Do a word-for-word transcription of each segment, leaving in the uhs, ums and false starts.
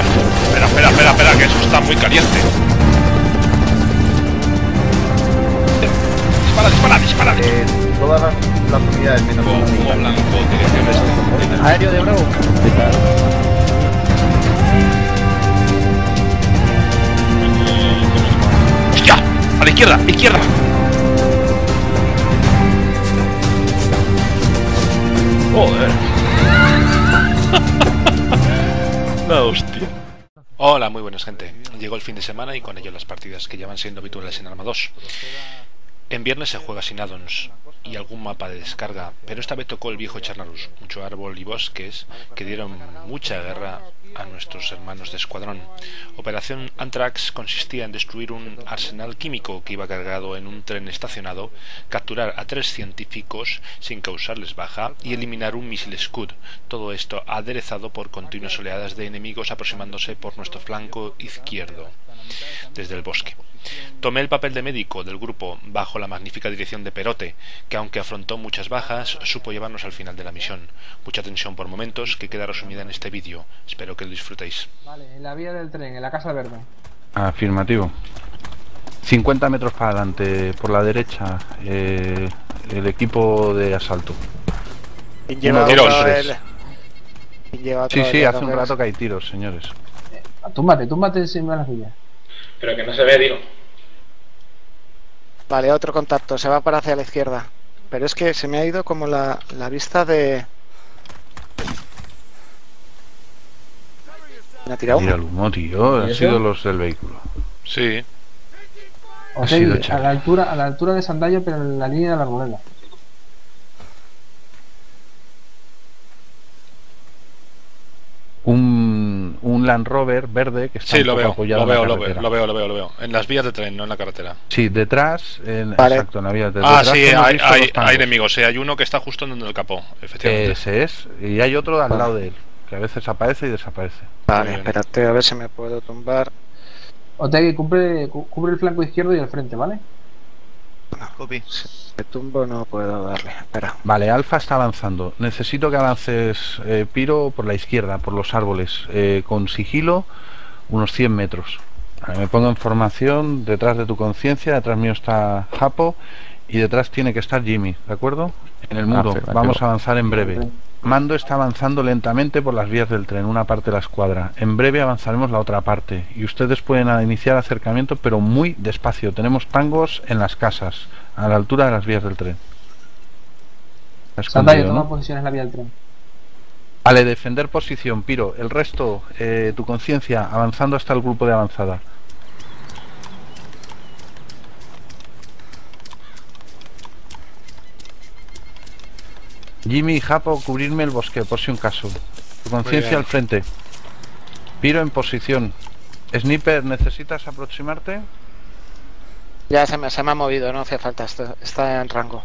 Venga, espera, espera, espera, espera, que eso está muy caliente. Dispara, dispara, dispara. Eh, todas las, las unidades menos. Como blanco, dirección este. Aéreo de nuevo. ¡Hostia! A la izquierda, izquierda. Joder. La hostia. Hola, muy buenas gente. Llegó el fin de semana y con ello las partidas que ya van siendo habituales en Arma dos. En viernes se juega sin addons y algún mapa de descarga, pero esta vez tocó el viejo Chernarus, mucho árbol y bosques que dieron mucha guerra a nuestros hermanos de escuadrón. Operación Anthrax consistía en destruir un arsenal químico que iba cargado en un tren estacionado, capturar a tres científicos sin causarles baja y eliminar un misil Scud, todo esto aderezado por continuas oleadas de enemigos aproximándose por nuestro flanco izquierdo desde el bosque. Tomé el papel de médico del grupo bajo la magnífica dirección de Perote, que aunque afrontó muchas bajas, supo llevarnos al final de la misión. Mucha tensión por momentos que queda resumida en este vídeo. Espero que lo disfrutéis. Vale, en la vía del tren, en la Casa Verde. Afirmativo. cincuenta metros para adelante, por la derecha, eh, el equipo de asalto. Lleva tiros. El... Sí, sí, hace un rato que hay tiros, señores. Eh, túmbate, túmbate encima de las villas. Pero que no se ve, digo. Vale, otro contacto, se va para hacia la izquierda. Pero es que se me ha ido como la, la vista de... ¿Me ha tirado? Mira, humo, tío, han sido los del vehículo. Sí. O sea, a la altura, a la altura de Sandallo, pero en la línea de la arboleda. Un, un Land Rover verde que está sí, lo veo, apoyado lo veo, en la carretera. Lo veo, lo veo, lo veo. En las vías de tren, no en la carretera. Sí, detrás, en, vale. Exacto, en la vía de ah, detrás. Ah, sí, hay, hay, hay enemigos, sí, hay uno que está justo en el capó, efectivamente. Ese es, y hay otro al lado de él, que a veces aparece y desaparece. Vale, espérate, a ver si me puedo tumbar. Otegui, cubre, cubre el flanco izquierdo y el frente, ¿vale? Copy. De tumbo no puedo darle. Espera. Vale, Alfa está avanzando. Necesito que avances, eh, Piro, por la izquierda, por los árboles, eh, con sigilo, unos cien metros. Vale, me pongo en formación, detrás de tu conciencia, detrás mío está Japo y detrás tiene que estar Jimmy, ¿de acuerdo? En el muro, ah, vamos a avanzar en breve. Mando está avanzando lentamente por las vías del tren, una parte de la escuadra. En breve avanzaremos la otra parte y ustedes pueden iniciar acercamiento, pero muy despacio. Tenemos tangos en las casas, a la altura de las vías del tren. Santalla, toma posición en la vía del tren. Vale, defender posición, Piro. El resto, eh, tu conciencia, avanzando hasta el grupo de avanzada. Jimmy y Japo, cubrirme el bosque, por si un caso. Tu conciencia al frente. Piro en posición. Sniper, ¿necesitas aproximarte? Ya se me, se me ha movido, no hace falta, está, está en rango.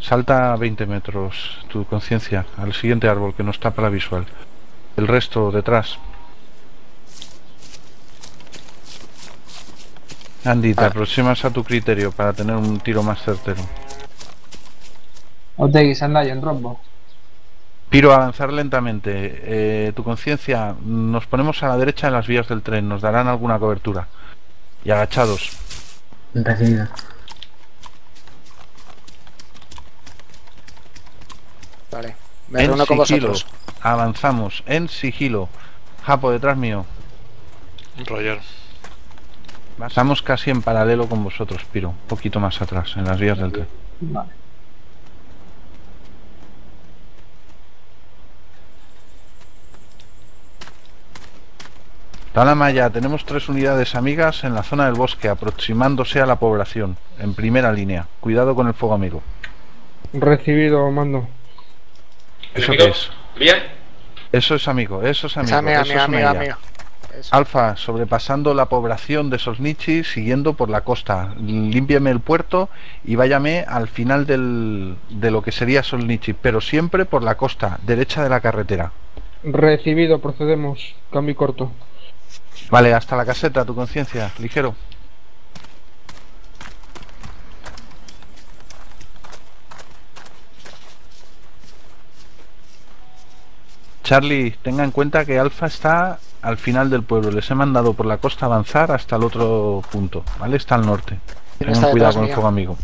Salta veinte metros, tu conciencia, al siguiente árbol, que no está para visual. El resto, detrás. Andy, te ah. aproximas a tu criterio para tener un tiro más certero. Otegui, Sandallo, en rombo. Piro, avanzar lentamente. Eh, tu conciencia, nos ponemos a la derecha en las vías del tren, nos darán alguna cobertura. Y agachados. Recibido. Vale, me reúno con vosotros. Avanzamos, en sigilo. Japo, detrás mío. Roger. Estamos casi en paralelo con vosotros, Piro. Un poquito más atrás, en las vías del tren. Vale. Talamaya, tenemos tres unidades amigas en la zona del bosque, aproximándose a la población, en primera línea. Cuidado con el fuego amigo. Recibido, mando. ¿Eso qué es? ¿Bien? Eso es amigo, eso es amigo. Es amiga, eso amiga, es amiga, amiga. Eso. Alfa, sobrepasando la población de Sosnichi, siguiendo por la costa. Límpiame el puerto y váyame al final del, de lo que sería Sosnichi, pero siempre por la costa, derecha de la carretera. Recibido, procedemos. Cambio corto. Vale, hasta la caseta, tu conciencia, ligero. Charlie, tenga en cuenta que Alfa está al final del pueblo. Les he mandado por la costa avanzar hasta el otro punto, ¿vale? Está al norte. Tengan cuidado con el fuego amigo.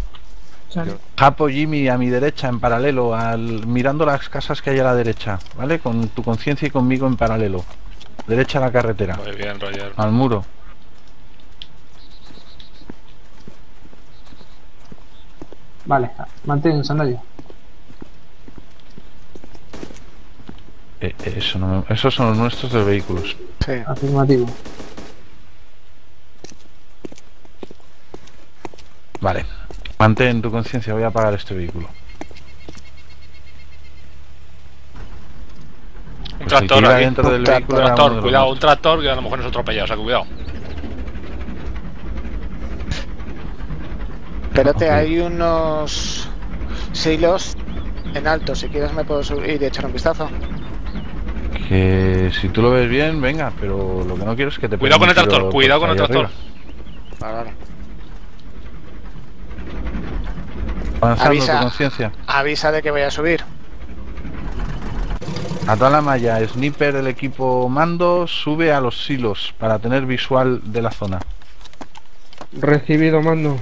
Japo, Jimmy, a mi derecha, en paralelo, al, mirando las casas que hay a la derecha, ¿vale? Con tu conciencia y conmigo en paralelo. Derecha a la carretera. Muy bien, Roger. Al muro. Vale, mantén el sandalio. Eh, eso no, esos son los nuestros de vehículos. Sí, afirmativo. Vale, mantén tu conciencia, voy a apagar este vehículo. Un pues tractor, aquí, dentro del vehículo, tractor, cuidado, un tractor que a lo mejor nos atropella, o sea que cuidado. Espérate, okay. Hay unos silos en alto, si quieres me puedo subir y echar un vistazo. Que si tú lo ves bien, venga, pero lo que no quiero es que te... Cuidado con el tractor, cuidado con el tractor. Vale, vale. Avanzando, avisa, tu conciencia. Avisa de que voy a subir. A toda la malla, sniper del equipo mando, sube a los silos para tener visual de la zona. Recibido, mando.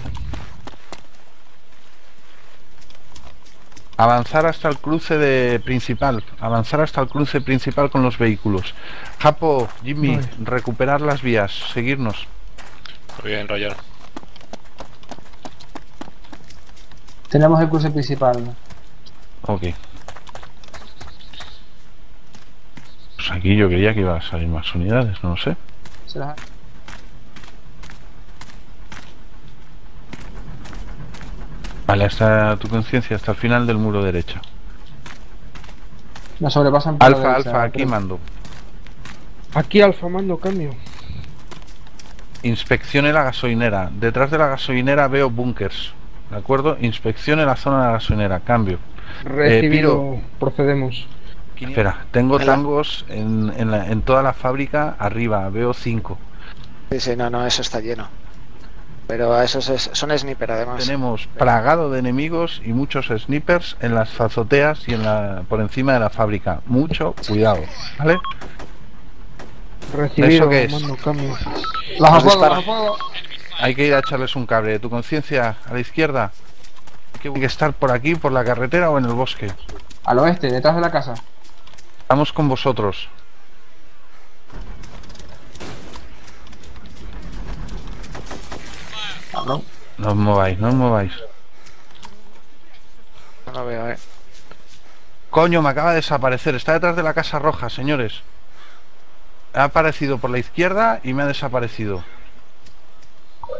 Avanzar hasta el cruce de principal, avanzar hasta el cruce principal con los vehículos. Japo, Jimmy, no recuperar las vías, seguirnos. Muy bien, Roger. Tenemos el cruce principal, ¿no? Ok. Pues aquí yo creía que iba a salir más unidades, no lo sé. ¿Será? Vale, hasta tu conciencia, hasta el final del muro derecho. La sobrepasan por Alfa, la derecha, Alfa, aquí creo. Mando. Aquí Alfa, mando, cambio. Inspeccione la gasolinera. Detrás de la gasolinera veo búnkers. ¿De acuerdo? Inspeccione la zona de la gasolinera, cambio. Recibido, eh, procedemos. Espera, tengo tangos en, en, la, en toda la fábrica arriba, veo cinco. Sí, sí, no, no, eso está lleno. Pero esos es, son sniper además. Tenemos plagado de enemigos y muchos snipers en las azoteas y en la, por encima de la fábrica. Mucho cuidado, ¿vale? Recibido. ¿Eso qué es? Los disparos. Hay que ir a echarles un cable. Tu conciencia, a la izquierda. Hay que estar por aquí, por la carretera o en el bosque. Al oeste, detrás de la casa. Estamos con vosotros. No. No os mováis, no os mováis. No lo veo, eh. Coño, me acaba de desaparecer. Está detrás de la casa roja, señores. Ha aparecido por la izquierda y me ha desaparecido.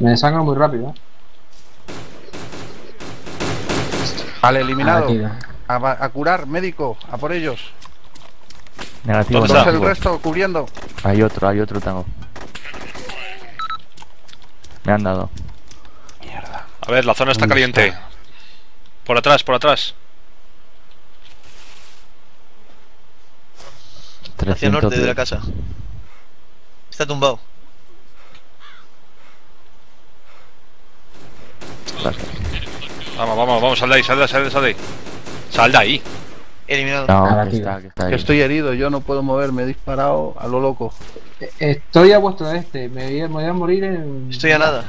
Me desangra muy rápido. Vale, eliminado. A, a curar, médico, a por ellos. Negativo. ¿Dónde está el resto cubriendo? Hay otro, hay otro tango. Me han dado. A ver, la zona está caliente. Está? Por atrás, por atrás. Hacia el norte de la casa. Está tumbado. Gracias. Vamos, vamos, vamos, sal de ahí, sal de ahí, sal de ahí. Sal de ahí. Eliminado. No, que está, que está ahí. Que estoy herido, yo no puedo moverme, he disparado a lo loco. Estoy a vuestro este, me voy a, me voy a morir en... Estoy a nada.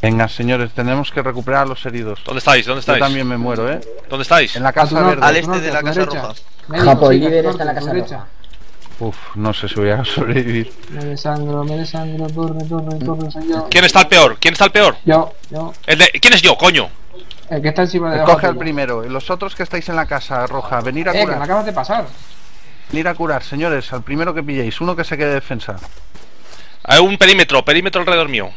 Venga, señores, tenemos que recuperar a los heridos. ¿Dónde estáis? ¿Dónde estáis? Yo también me muero, ¿eh? ¿Dónde estáis? En la casa verde. Al este de la casa roja. Japo, el líder está en la casa roja. Uf, no sé si voy a sobrevivir. Me desangro, me desangro, torre, torre, torre, señor. ¿Quién está el peor? ¿Quién está el peor? Yo, yo. El de... ¿Quién es yo, coño? El que está encima de la... Coge al primero. Y los otros que estáis en la casa roja, venir a curar. Eh, que me acabas de pasar. Venir a curar, señores, al primero que pilléis. Uno que se quede de defensa. Hay un perímetro, perímetro alrededor mío.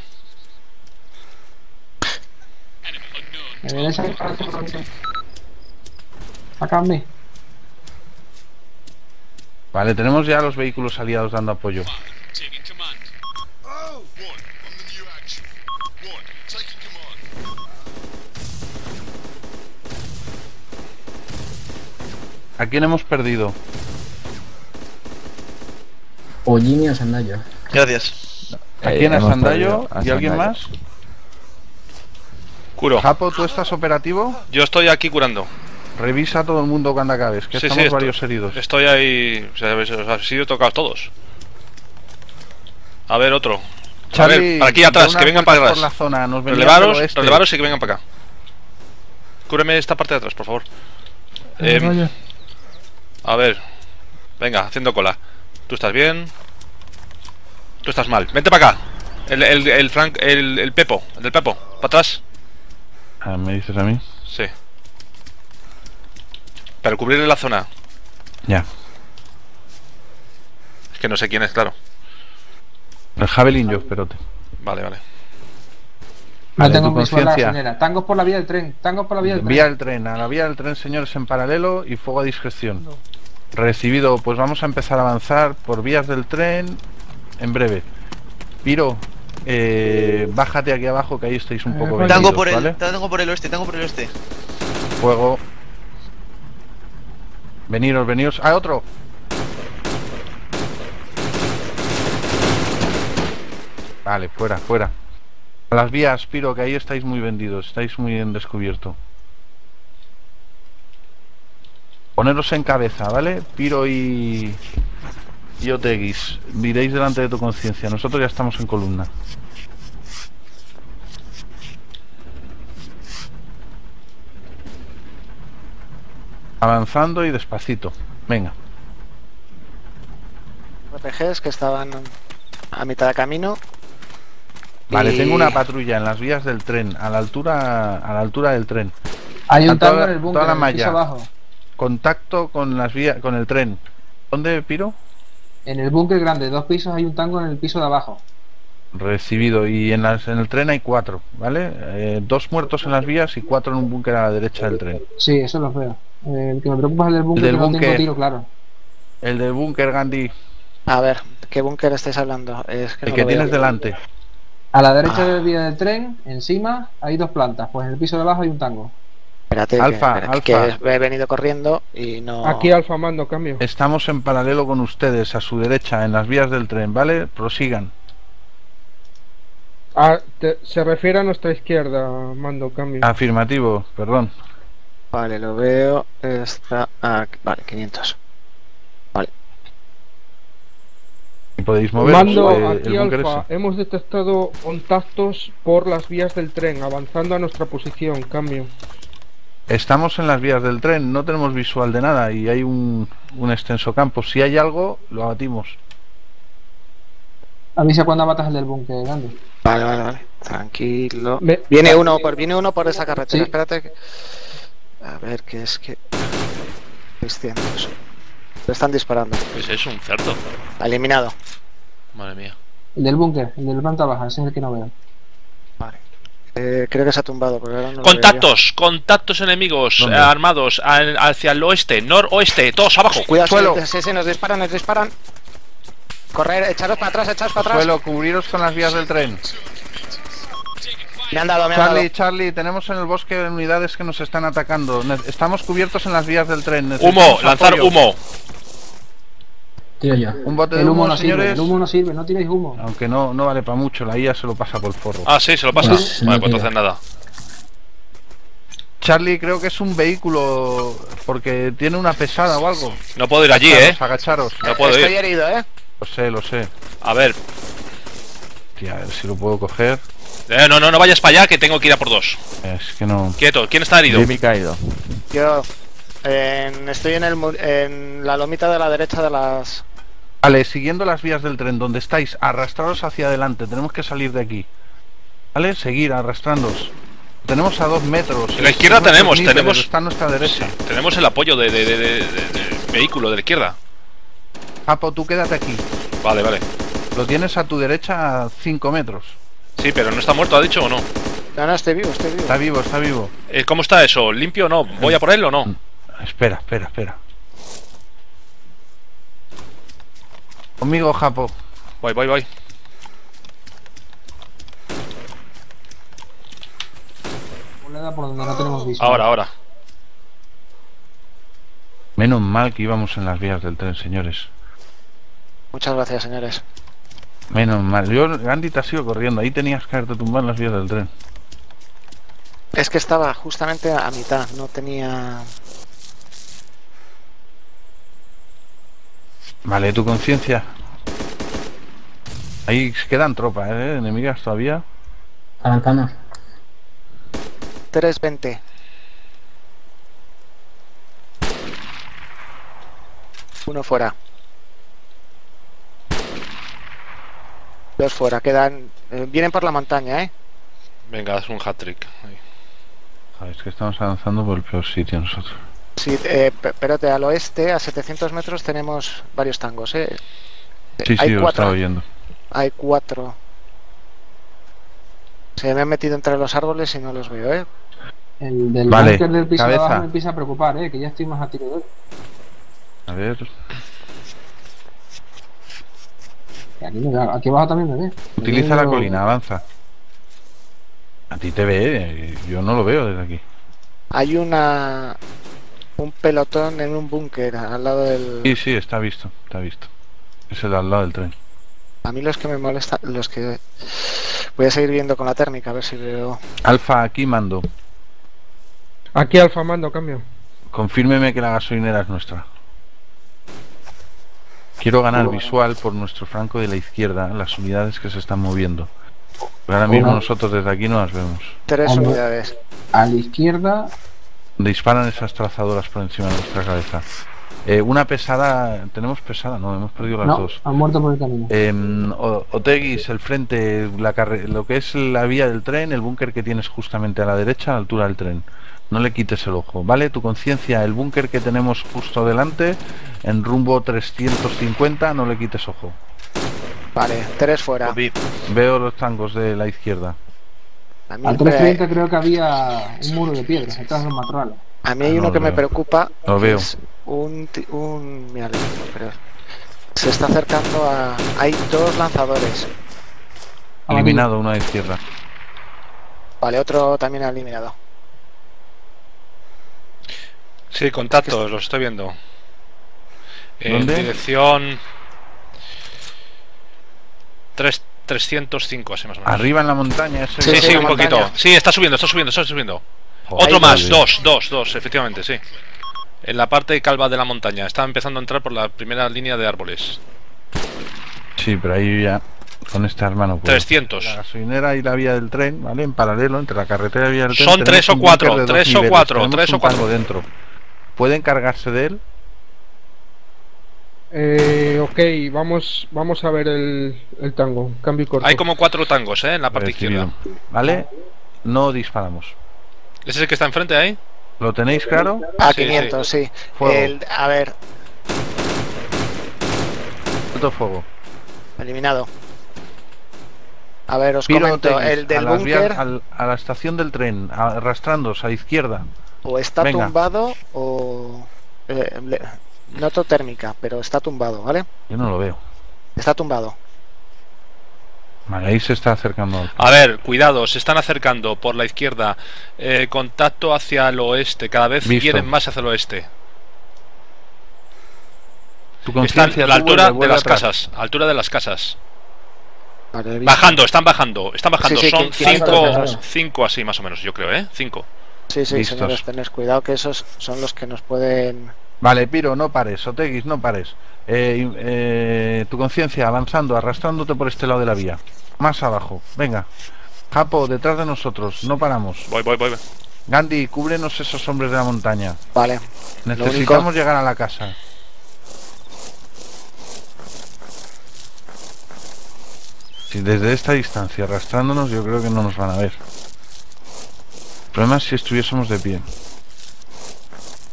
Sácame. Vale, tenemos ya los vehículos aliados dando apoyo. ¿A quién hemos perdido? O Jimmy o Sandayo. Gracias. ¿A quién? ¿A Sandayo? ¿Y alguien más? Curo. Japo, ¿tú estás operativo? Yo estoy aquí curando. Revisa a todo el mundo cuando acabes, que sí, estamos sí, varios estoy, heridos. Estoy ahí, o sea, os han sido tocados todos. A ver, otro. Charlie, a ver, para aquí atrás, que vengan para atrás. Por la zona, nos relevaros, este. relevaros y que vengan para acá. Cúbreme esta parte de atrás, por favor. Eh, eh, a ver. Venga, haciendo cola. Tú estás bien. Tú estás mal. Vente para acá. El, el, el Frank, el, el Pepo, el del Pepo. Para atrás. Ah, ¿me dices a mí? Sí. Para cubrirle la zona. Ya. Es que no sé quién es, claro. El Javelin yo, espérate. Vale, vale. No vale, tengo conciencia. Tangos por la vía del tren. Tangos por la vía del vía tren. Vía del tren. A la vía del tren, señores, en paralelo y fuego a discreción. No. Recibido. Pues vamos a empezar a avanzar por vías del tren en breve. Piro, eh, bájate aquí abajo que ahí estáis un eh, poco. Tango vendidos, por el, ¿vale? Tango por el oeste. Tango por el oeste. Fuego. Veniros, veniros. ¡Ah, otro! Vale, fuera, fuera. A las vías, Piro, que ahí estáis muy vendidos. Estáis muy en descubierto. Poneros en cabeza, ¿vale? Piro y... y Otegis. Miréis delante de tu conciencia. Nosotros ya estamos en columna. Avanzando y despacito. Venga. R P Gs que estaban a mitad de camino. Vale, tengo una patrulla en las vías del tren, a la altura, a la altura del tren. Hay un tango en el búnker, en el piso abajo. Contacto con las vías, con el tren. ¿Dónde, Piro? En el búnker grande, dos pisos, hay un tango en el piso de abajo. Recibido, y en, las, en el tren hay cuatro, ¿vale? Eh, dos muertos en las vías y cuatro en un búnker a la derecha del tren. Sí, eso lo veo. Eh, el que me preocupa es el del búnker, el del búnker. No tengo tiro, claro. El del búnker, Gandhi. A ver, ¿qué búnker estáis hablando? Es que el no que tienes delante. A la derecha ah. de la vía del tren, encima, hay dos plantas. Pues en el piso de abajo hay un tango. Espérate, Alfa, que, Alfa. que he venido corriendo y no... Aquí Alfa mando, cambio. Estamos en paralelo con ustedes, a su derecha, en las vías del tren, ¿vale? Prosigan. Ah, te, se refiere a nuestra izquierda, mando, cambio. Afirmativo, perdón. Vale, lo veo. Está... Aquí. Vale, quinientos. Vale. Podéis mover. Mando eh, aquí Alfa, hemos detectado contactos por las vías del tren, avanzando a nuestra posición, cambio. Estamos en las vías del tren, no tenemos visual de nada y hay un, un extenso campo. Si hay algo, lo abatimos. Avisa cuando abatas el del búnker grande. Vale, vale, vale. Tranquilo. Me... Viene uno por, viene uno por esa carretera, sí. Espérate. Que... A ver, que es que... seiscientos. Lo están disparando. Pues es un cerdo. Eliminado. Madre mía. El del búnker, el del planta baja, ese es el que no veo. Vale. Eh, creo que se ha tumbado. Pero ahora no contactos, contactos enemigos eh, armados al, hacia el oeste, noroeste, todos abajo. Cuidado, suelo. Sí, sí, nos disparan, nos disparan. Correr, echaros para atrás, echaros para atrás. Suelo, cubriros con las vías del tren. Me han dado, me Charlie, han dado. Charlie, tenemos en el bosque unidades que nos están atacando. Estamos cubiertos en las vías del tren. Necesitamos humo, lanzar apoyo. Humo. Tira ya. Un bote de humo, humo no señores. Sirve, el humo no sirve, no tiréis humo. Aunque no, no vale para mucho, la I A se lo pasa por el forro. Ah, sí, se lo pasa. Sí, vale, no pues entonces nada. Charlie, creo que es un vehículo porque tiene una pesada o algo. No puedo ir allí, agacharos, eh. Agacharos. No puedo Estoy ir. Estoy herido, eh. Lo sé, lo sé. A ver. Tía, a ver si lo puedo coger. Eh, no, no, no vayas para allá que tengo que ir a por dos. Es que no. Quieto, ¿quién está herido? Yo me he caído. Yo eh, estoy en, el, en la lomita de la derecha de las... Vale, siguiendo las vías del tren, donde estáis, arrastraros hacia adelante, tenemos que salir de aquí. Vale, seguir arrastrándoos. Tenemos a dos metros. En la izquierda tenemos, tenemos... tenemos está a nuestra derecha. Sí, tenemos el apoyo de, de, de, de, de, de vehículo de la izquierda. Japo, tú quédate aquí. Vale, vale. Lo tienes a tu derecha a cinco metros. Sí, pero no está muerto, ¿ha dicho o no? No, no, estoy vivo, estoy vivo. Está vivo, está vivo. Eh, ¿Cómo está eso? ¿Limpio o no? ¿Voy a por él o no? Espera, espera, espera. Conmigo, Japo. Voy, voy, voy. Por donde no tenemos visto. Ahora, ahora. Menos mal que íbamos en las vías del tren, señores. Muchas gracias, señores. Menos mal. Yo, Gandhi, te has ido corriendo. Ahí tenías que haberte tumbado en las vías del tren. Es que estaba justamente a mitad. No tenía... Vale, tu conciencia. Ahí quedan tropas, ¿eh? Enemigas todavía. Avanzamos. tres veinte. Uno fuera. Dos fuera. Quedan... Eh, vienen por la montaña, ¿eh? Venga, haz un hat-trick. Es que estamos avanzando por el peor sitio nosotros. Sí, eh, espérate, al oeste, a setecientos metros, tenemos varios tangos, ¿eh? Sí, hay sí, cuatro. Lo estaba oyendo. Hay cuatro. Se me han metido entre los árboles y no los veo, ¿eh? El del vale, búnker del piso de abajo me empieza a preocupar, ¿eh? Que ya estoy más a tirador. A ver... Aquí, aquí abajo también me ve. Utiliza la colina, avanza. A ti te ve, ¿eh? Yo no lo veo desde aquí. Hay una... un pelotón en un búnker al lado del... Sí, sí, está visto, está visto. Es el al lado del tren. A mí los que me molestan, los que... Voy a seguir viendo con la térmica, a ver si veo... Alfa, aquí mando. Aquí Alfa mando, cambio. Confírmeme que la gasolinera es nuestra. Quiero ganar visual por nuestro franco de la izquierda, las unidades que se están moviendo. Pero ahora mismo nosotros desde aquí no las vemos. Tres unidades. A la izquierda... Donde disparan esas trazadoras por encima de nuestra cabeza. Eh, una pesada... ¿Tenemos pesada? No, hemos perdido las no, dos. Han muerto por el camino. Eh, Oteguis, el frente, la carre... lo que es la vía del tren, el búnker que tienes justamente a la derecha, a la altura del tren. No le quites el ojo, ¿vale? Tu conciencia, el búnker que tenemos justo delante, en rumbo trescientos cincuenta, no le quites ojo. Vale, tres fuera. Veo los tangos de la izquierda. A mí al trescientos treinta creo que había un muro de piedras, detrás de los matorrales. A mí hay uno no que veo. Me preocupa. Lo veo. Es un... un mira, creo. Se está acercando a... Hay dos lanzadores. Eliminado, uno a la izquierda. Vale, otro también eliminado. Sí, contactos, los estoy viendo. En ¿dónde? Dirección... tres, trescientos cinco, así más o menos. Arriba en la montaña, ese. Sí, sí, sí un montaña. Poquito. Sí, está subiendo, está subiendo, está subiendo. Oh, otro más, dos, dos, dos, efectivamente, sí. En la parte calva de la montaña. Está empezando a entrar por la primera línea de árboles. Sí, pero ahí ya... Con esta arma no puedo. trescientos. La gasolinera y la vía del tren, ¿vale? En paralelo, entre la carretera y la vía del tren. Son tres o cuatro, tres o cuatro, tres o cuatro dentro. ¿Pueden cargarse de él? Eh, ok, vamos vamos a ver el, el tango. Cambio y corto. Hay como cuatro tangos, ¿eh? En la parte izquierda. ¿Vale? No disparamos. ¿Ese es el que está enfrente ahí? ¿Lo tenéis claro? A quinientos, sí. sí. Fuego. El, a ver. Alto fuego. Eliminado. A ver, os Piro comento. Tenis, el del búnker. A la estación del tren, arrastrándose a la izquierda. O está venga. Tumbado o... Eh, le... Noto térmica, pero está tumbado, ¿vale? Yo no lo veo. Está tumbado. Vale, ahí se está acercando. A ver, cuidado, se están acercando por la izquierda. Eh, contacto hacia el oeste, cada vez vienen más hacia el oeste. Tu conciencia, a la altura de las atrás. casas, altura de las casas. Vale, bajando, están bajando, están bajando. Sí, sí, son cinco, cinco así más o menos, yo creo, ¿eh? Cinco. Sí, sí, listos. Señores, tened cuidado que esos son los que nos pueden... Vale, Piro, no pares, Oteguis, no pares. Eh, eh, tu conciencia, avanzando, arrastrándote por este lado de la vía. Más abajo, venga. Japo, detrás de nosotros, no paramos. Voy, voy, voy. Gandhi, cúbrenos esos hombres de la montaña. Vale. Necesitamos único... llegar a la casa. Si desde esta distancia, arrastrándonos, yo creo que no nos van a ver. El problema es si estuviésemos de pie.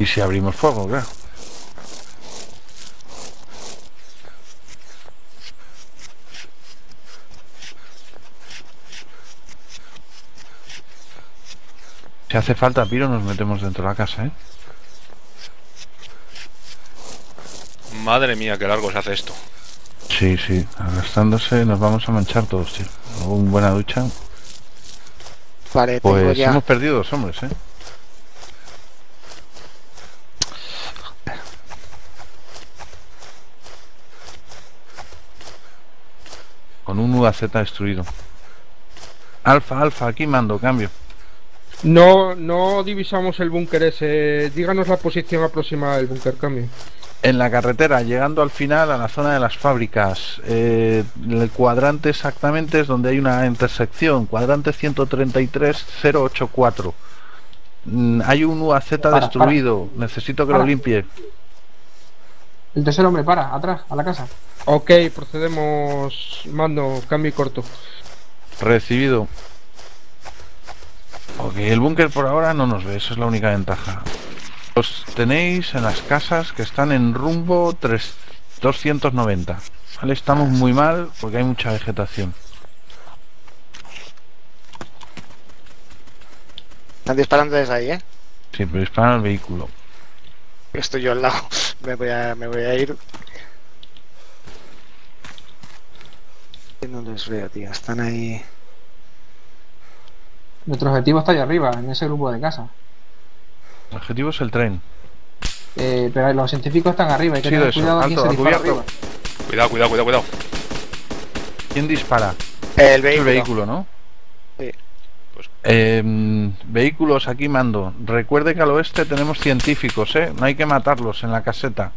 Y si abrimos fuego, claro. Si hace falta, Piro, nos metemos dentro de la casa, ¿eh? Madre mía, qué largo se hace esto. Sí, sí, arrastrándose nos vamos a manchar todos, tío. Una buena ducha. Vale, pues tengo ya... hemos perdido dos hombres, ¿eh? Con un U A Z destruido. Alfa, Alfa, aquí mando, cambio. No, no divisamos el búnker ese. Díganos la posición aproximada del búnker, cambio. en la carretera, llegando al final a la zona de las fábricas, eh, el cuadrante exactamente es donde hay una intersección, cuadrante ciento treinta y tres cero ochenta y cuatro. Mm, hay un U A Z para, destruido, para. necesito que para. lo limpie. El tercer hombre, para, atrás, a la casa. Ok, procedemos, mando, cambio y corto. Recibido. Ok, el búnker por ahora no nos ve, esa es la única ventaja. Los tenéis en las casas que están en rumbo doscientos noventa. ¿Vale? Estamos muy mal porque hay mucha vegetación. Están disparando desde ahí, ¿eh? Sí, pero disparan al vehículo. Estoy yo al lado. Me voy a, me voy a ir. No les veo, tío. Están ahí. Nuestro objetivo está allá arriba, en ese grupo de casa. El objetivo es el tren. Eh, pero los científicos están arriba, hay que sí, tener eso. cuidado. Alto, ¿quién se arriba? Cuidado, cuidado, cuidado, cuidado. ¿Quién dispara? El vehículo. El vehículo, ¿no? Sí. Pues... Eh, vehículos, aquí mando. Recuerde que al oeste tenemos científicos, ¿eh? No hay que matarlos en la caseta.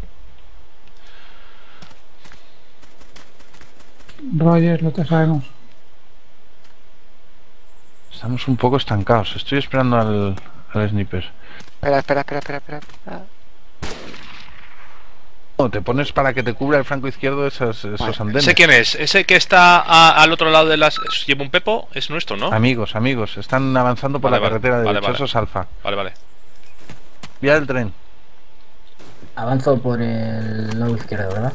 Roger, lo que sabemos. Estamos un poco estancados. Estoy esperando al, al sniper. Espera, espera, espera, espera, espera. No, te pones para que te cubra el flanco izquierdo de esos, esos vale. andenes. ¿Ese quién es? ¿Ese que está a, al otro lado de las... lleva un pepo? Es nuestro, ¿no? Amigos, amigos. Están avanzando por vale, la vale, carretera de Lechosos vale, vale. Alfa. Vale, vale. Vía del tren. Avanzo por el lado izquierdo, ¿verdad?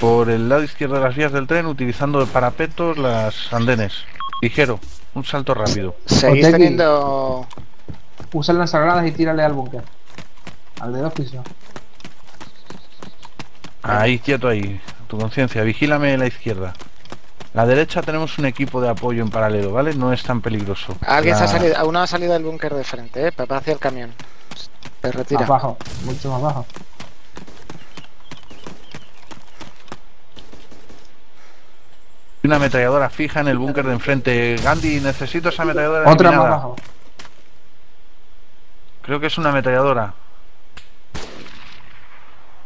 Por el lado izquierdo de las vías del tren, utilizando parapetos, las andenes. Ligero, un salto rápido. Seguís teniendo... Usa las sagradas y tírale al búnker. Al de dos pisos. Ahí, quieto ahí. Tu conciencia, vigílame la izquierda. La derecha tenemos un equipo de apoyo en paralelo, ¿vale? No es tan peligroso. Alguien la... se ha salido, uno ha salido del búnker de frente, eh, para hacia el camión. Se retira. Más bajo, mucho más bajo. Una ametralladora fija en el búnker de enfrente. Gandhi, necesito esa ametralladora. Otra eliminada. Más bajo. Creo que es una ametralladora.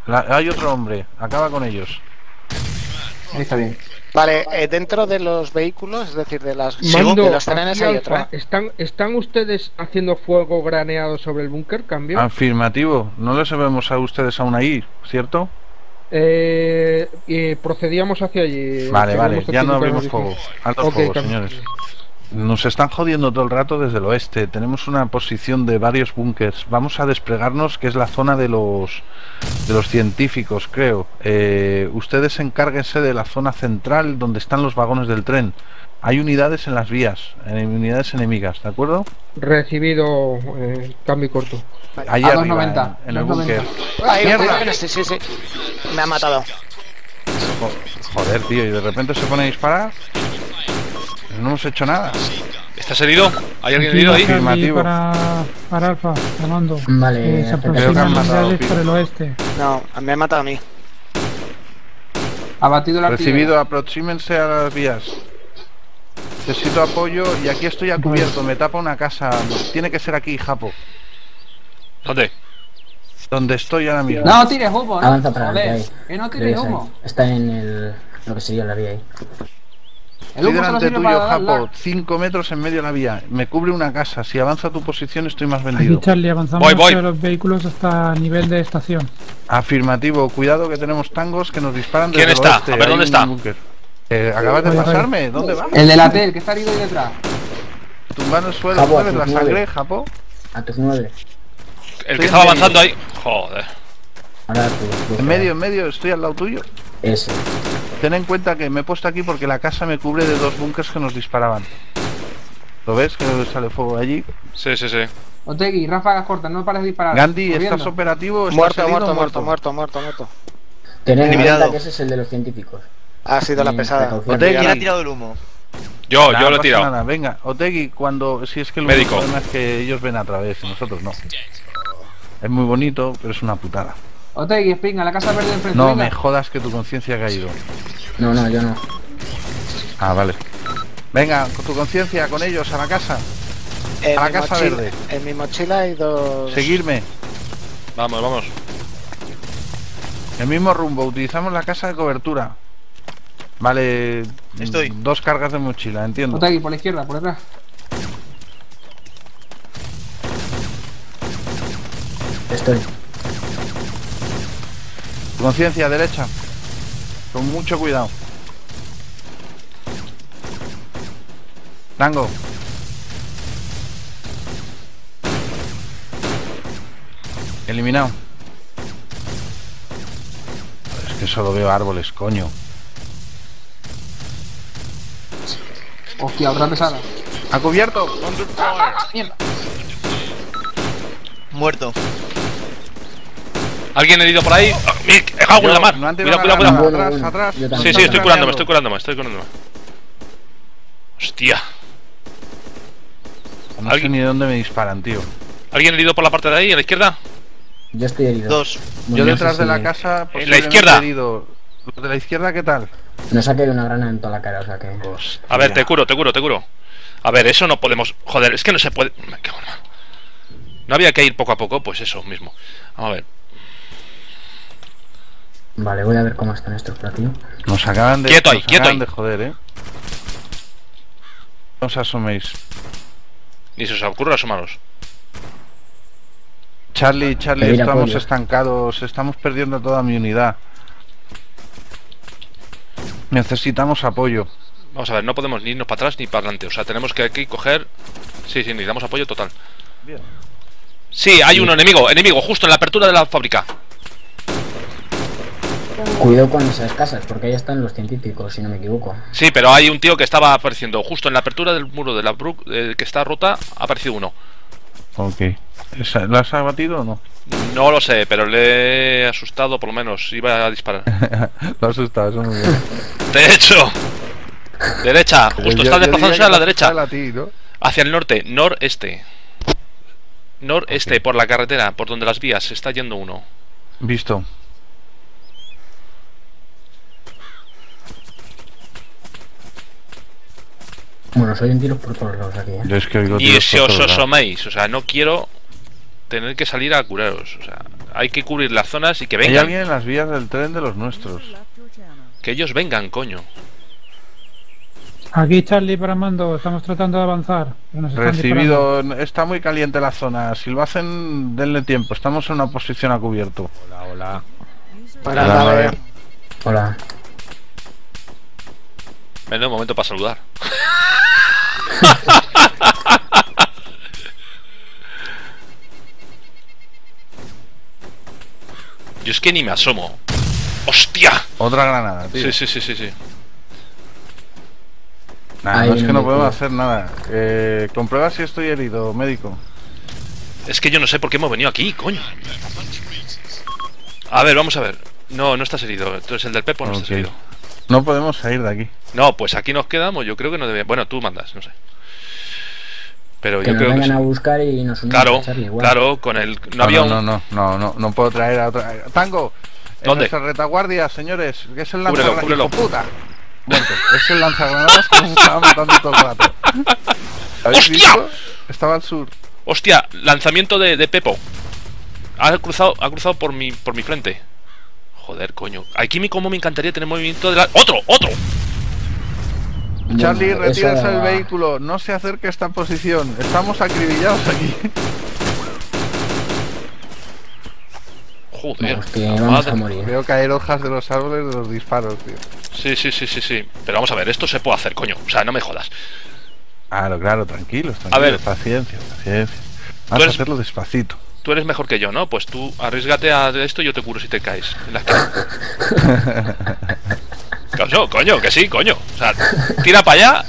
La, hay otro hombre, acaba con ellos. Ahí está bien. Vale, eh, dentro de los vehículos, es decir, de, las, Mando, de los trenes hay otra. ¿Están, ¿Están ustedes haciendo fuego graneado sobre el búnker, cambio? Afirmativo, no les vemos a ustedes aún ahí, ¿cierto? Eh, eh, procedíamos hacia allí. Vale, vale, ya no abrimos fuego. Alto okay, fuego, señores. Nos están jodiendo todo el rato desde el oeste. Tenemos una posición de varios búnkers. Vamos a desplegarnos, que es la zona de los de los científicos, creo. Eh, ustedes encárguense de la zona central donde están los vagones del tren. Hay unidades en las vías, en unidades enemigas, ¿de acuerdo? Recibido, eh, cambio corto. Ahí a arriba, noventa, en, en el búnker. Sí, sí, sí. Me ha matado. Joder, tío, y de repente se pone a disparar. No hemos hecho nada. ¿Estás herido? ¿Hay alguien herido ahí? Afirmativo. Para, para Alfa, Fernando. Vale, eh, se aproximan unidades por el oeste. No, me ha matado a mí. Abatido la artillería. Recibido, aproxímense a las vías. Necesito apoyo y aquí estoy a cubierto. Me tapa una casa. Tiene que ser aquí, Japo. ¿Dónde? Donde estoy ahora mismo. No tires humo, ¿no? Avanza para adelante. Que no tires humo. Está en el... lo que sería la vía ahí. Estoy delante tuyo, Japo, cinco metros en medio de la vía. Me cubre una casa. Si avanza tu posición, estoy más vendido. Aquí, Charlie, avanzamos voy, voy. Hacia los vehículos hasta nivel de estación. Afirmativo. Cuidado que tenemos tangos que nos disparan desde el oeste. ¿Quién está? A ver, ¿dónde está? Eh, Acabas de voy, pasarme. Voy. ¿Dónde vas? El de la T, el que está herido ahí detrás. Tumbando el suelo, Japo, ¿sabes? La nueve. Sangre, Japo. A tus nueve. El que estoy estaba avanzando ahí. Joder. Ahora tú, tú, en medio, en medio. Estoy al lado tuyo. Eso. Ten en cuenta que me he puesto aquí porque la casa me cubre de dos búnkers que nos disparaban. ¿Lo ves? Que sale fuego de allí. Sí, sí, sí. Otegui, ráfagas cortas, no pares de disparar. Gandhi, ¿estás viendo? Operativo? ¿Estás muerto, muerto, muerto, muerto, muerto, muerto. Tened en cuenta que ese es el de los científicos. Ha sido la pesada. Otegui, ¿quién ha tirado el humo? Yo, nah, yo lo he tirado. Nada. Venga, Otegui, cuando... si es que el médico. Problema es que ellos ven a través, nosotros no. Es muy bonito, pero es una putada. Otegui, espinga, la casa verde enfrente. No, venga. Me jodas que tu conciencia ha caído. No, no, yo no. Ah, vale. Venga, con tu conciencia, con ellos, a la casa. En a la casa mochila, verde. En mi mochila hay dos... Seguirme. Vamos, vamos. El mismo rumbo, utilizamos la casa de cobertura. Vale, estoy. Dos cargas de mochila, entiendo. Otaki, por la izquierda, por atrás. Estoy. Conciencia, derecha. Con mucho cuidado. Tango. Eliminado. Es que solo veo árboles, coño. Hostia, otra pesada. ¡A cubierto! ¡Mierda! Muerto. ¿Alguien herido por ahí? ¡He cagado en la mar! No, cuidado, cuidado, cuidado. Atrás, bueno, atrás. Sí, sí, estoy curándome, estoy curándome, estoy curándome. Hostia. No sé ni de dónde me disparan, tío. ¿Alguien herido por la parte de ahí, a la izquierda? Yo estoy herido. Dos. Muy Yo detrás de la herido. casa. En la izquierda. Herido. ¿Los de la izquierda qué tal? Nos ha caído una granada en toda la cara, o sea que. Pues, a ver, te curo, te curo, te curo. A ver, eso no podemos. Joder, es que no se puede. Me cago en la mano. No había que ir poco a poco, pues eso mismo. Vamos a ver. Vale, voy a ver cómo están estos por aquí. Nos acaban de. Quieto ahí, quieto ahí. De joder, eh. No os asoméis. Ni se os ocurra asomaros. Charlie, Charlie, estamos apoyo. estancados. Estamos perdiendo toda mi unidad. Necesitamos apoyo. Vamos a ver, no podemos ni irnos para atrás ni para adelante. O sea, tenemos que aquí coger. Sí, sí, necesitamos apoyo total. Bien. Sí, hay sí. uno enemigo, enemigo, justo en la apertura de la fábrica. Cuidado con esas casas, porque ahí están los científicos, si no me equivoco. Sí, pero hay un tío que estaba apareciendo justo en la apertura del muro de la Brook, eh, que está rota, ha aparecido uno. Ok. ¿La has abatido o no? No lo sé, pero le he asustado por lo menos, iba a disparar. Lo ha asustado, eso muy bien. De hecho, derecha, justo está desplazándose a la derecha. Hacia el norte, noreste. Noreste, okay. Por la carretera, por donde las vías, se está yendo uno. Visto. Bueno, soy en tiros por todos lados aquí. ¿eh? Yo es que oigo tiros y si os asomáis, o sea, no quiero tener que salir a curaros. O sea, hay que cubrir las zonas y que vengan. Hay alguien en las vías del tren de los nuestros. Que ellos vengan, coño. Aquí Charlie para mando, estamos tratando de avanzar. Nos están Recibido, disparando. Está muy caliente la zona. Si lo hacen, denle tiempo. Estamos en una posición a cubierto. Hola, hola. Hola, hola. hola. hola. hola. Menos momento para saludar. Yo es que ni me asomo. ¡Hostia! Otra granada, tío. Sí, sí, sí, sí. Nah, no es que no podemos hacer nada. Eh, comprueba si estoy herido, médico. Es que yo no sé por qué hemos venido aquí, coño. A ver, vamos a ver. No, no estás herido. Entonces el del Pepo no okay. está herido. No podemos salir de aquí. No, pues aquí nos quedamos. Yo creo que no debería. Bueno, tú mandas, no sé. Pero que yo creo que. Nos vengan a buscar y nos unimos. Claro, a Charlie, igual. claro, con el. No, no, había un... no, no, no, no, no puedo traer a otra. ¡Tango! ¿Dónde? En nuestra retaguardia, señores. Que es el lanzagranadas. ¡Puta! Muerto. Es el lanzagranadas que nos estaba matando todo el rato. ¿Habéis ¡Hostia! visto? Estaba al sur. ¡Hostia! Lanzamiento de, de Pepo. Ha cruzado, ha cruzado por mi, por mi frente. Joder, coño. Aquí me como me encantaría tener movimiento de la... ¡Otro! ¡Otro! Charlie, retírese del vehículo. No se acerque a esta posición. Estamos acribillados aquí. Joder. Vamos, tío, vamos a morir. Veo caer hojas de los árboles de los disparos, tío. Sí, sí, sí, sí, sí. Pero vamos a ver, esto se puede hacer, coño. O sea, no me jodas. Claro, claro, tranquilos, tranquilos. A ver. Paciencia, paciencia. Vamos a hacerlo despacito. Tú eres mejor que yo, ¿no? Pues tú arriesgate a esto y yo te curo si te caes. En las coño, coño, que sí, coño. O sea, tira para allá.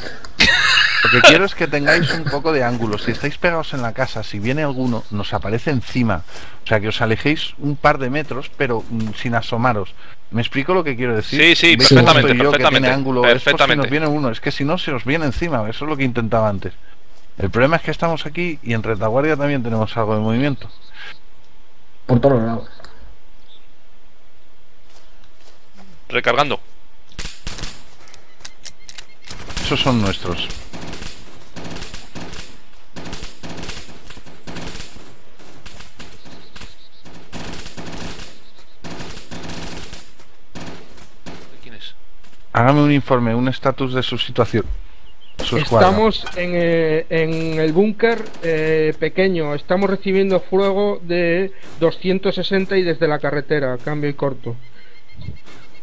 Lo que quiero es que tengáis un poco de ángulo. Si estáis pegados en la casa, si viene alguno, nos aparece encima. O sea, que os alejéis un par de metros, pero sin asomaros. ¿Me explico lo que quiero decir? Sí, sí, perfectamente, perfectamente. Yo, perfectamente, que tiene ángulo, perfectamente. Es por si nos viene uno. Es que si no, se os viene encima. Eso es lo que intentaba antes. El problema es que estamos aquí y en retaguardia también tenemos algo de movimiento. Por todos los lados. Recargando. Esos son nuestros. Hágame un informe, un estatus de su situación. Su estamos en, eh, en el búnker eh, pequeño. Estamos recibiendo fuego de doscientos sesenta y desde la carretera. Cambio y corto.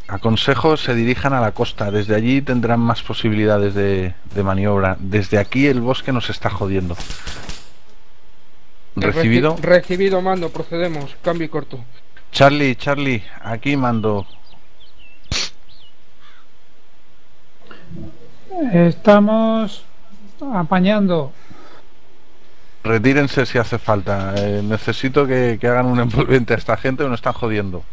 Aconsejo se dirijan a la costa. Desde allí tendrán más posibilidades de, de maniobra. Desde aquí el bosque nos está jodiendo. Recibido. Reci recibido mando. Procedemos. Cambio y corto. Charlie, Charlie, aquí mando. Estamos apañando. Retírense si hace falta. Eh, necesito que, que hagan un envolvente a esta gente que nos están jodiendo.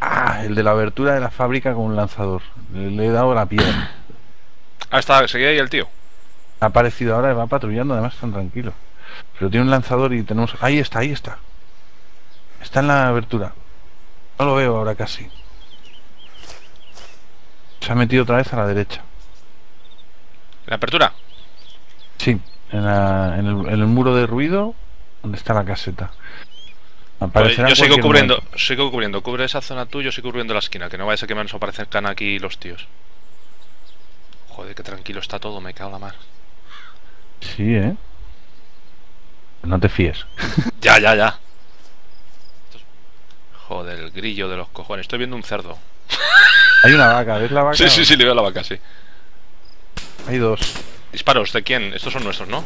Ah, el de la abertura de la fábrica con un lanzador. Le, le he dado la piedra. Ah, está, seguía ahí el tío. Ha aparecido ahora, va patrullando, además tan tranquilo. Pero tiene un lanzador y tenemos... Ahí está, ahí está. Está en la abertura. No lo veo ahora casi. Se ha metido otra vez a la derecha. ¿La apertura? Sí, en, la, en, el, en el muro de ruido donde está la caseta. Oye, yo sigo cubriendo, momento. sigo cubriendo, cubre esa zona tú, yo sigo cubriendo la esquina, que no vaya a ser que me nos aparezcan aquí los tíos. Joder, que tranquilo está todo, me cago en la mar. Sí, eh. No te fíes. Ya, ya, ya. Joder, el grillo de los cojones, estoy viendo un cerdo. Hay una vaca, ¿ves la vaca? Sí, sí, sí, le veo a la vaca, sí. Hay dos. ¿Disparos de quién? Estos son nuestros, ¿no?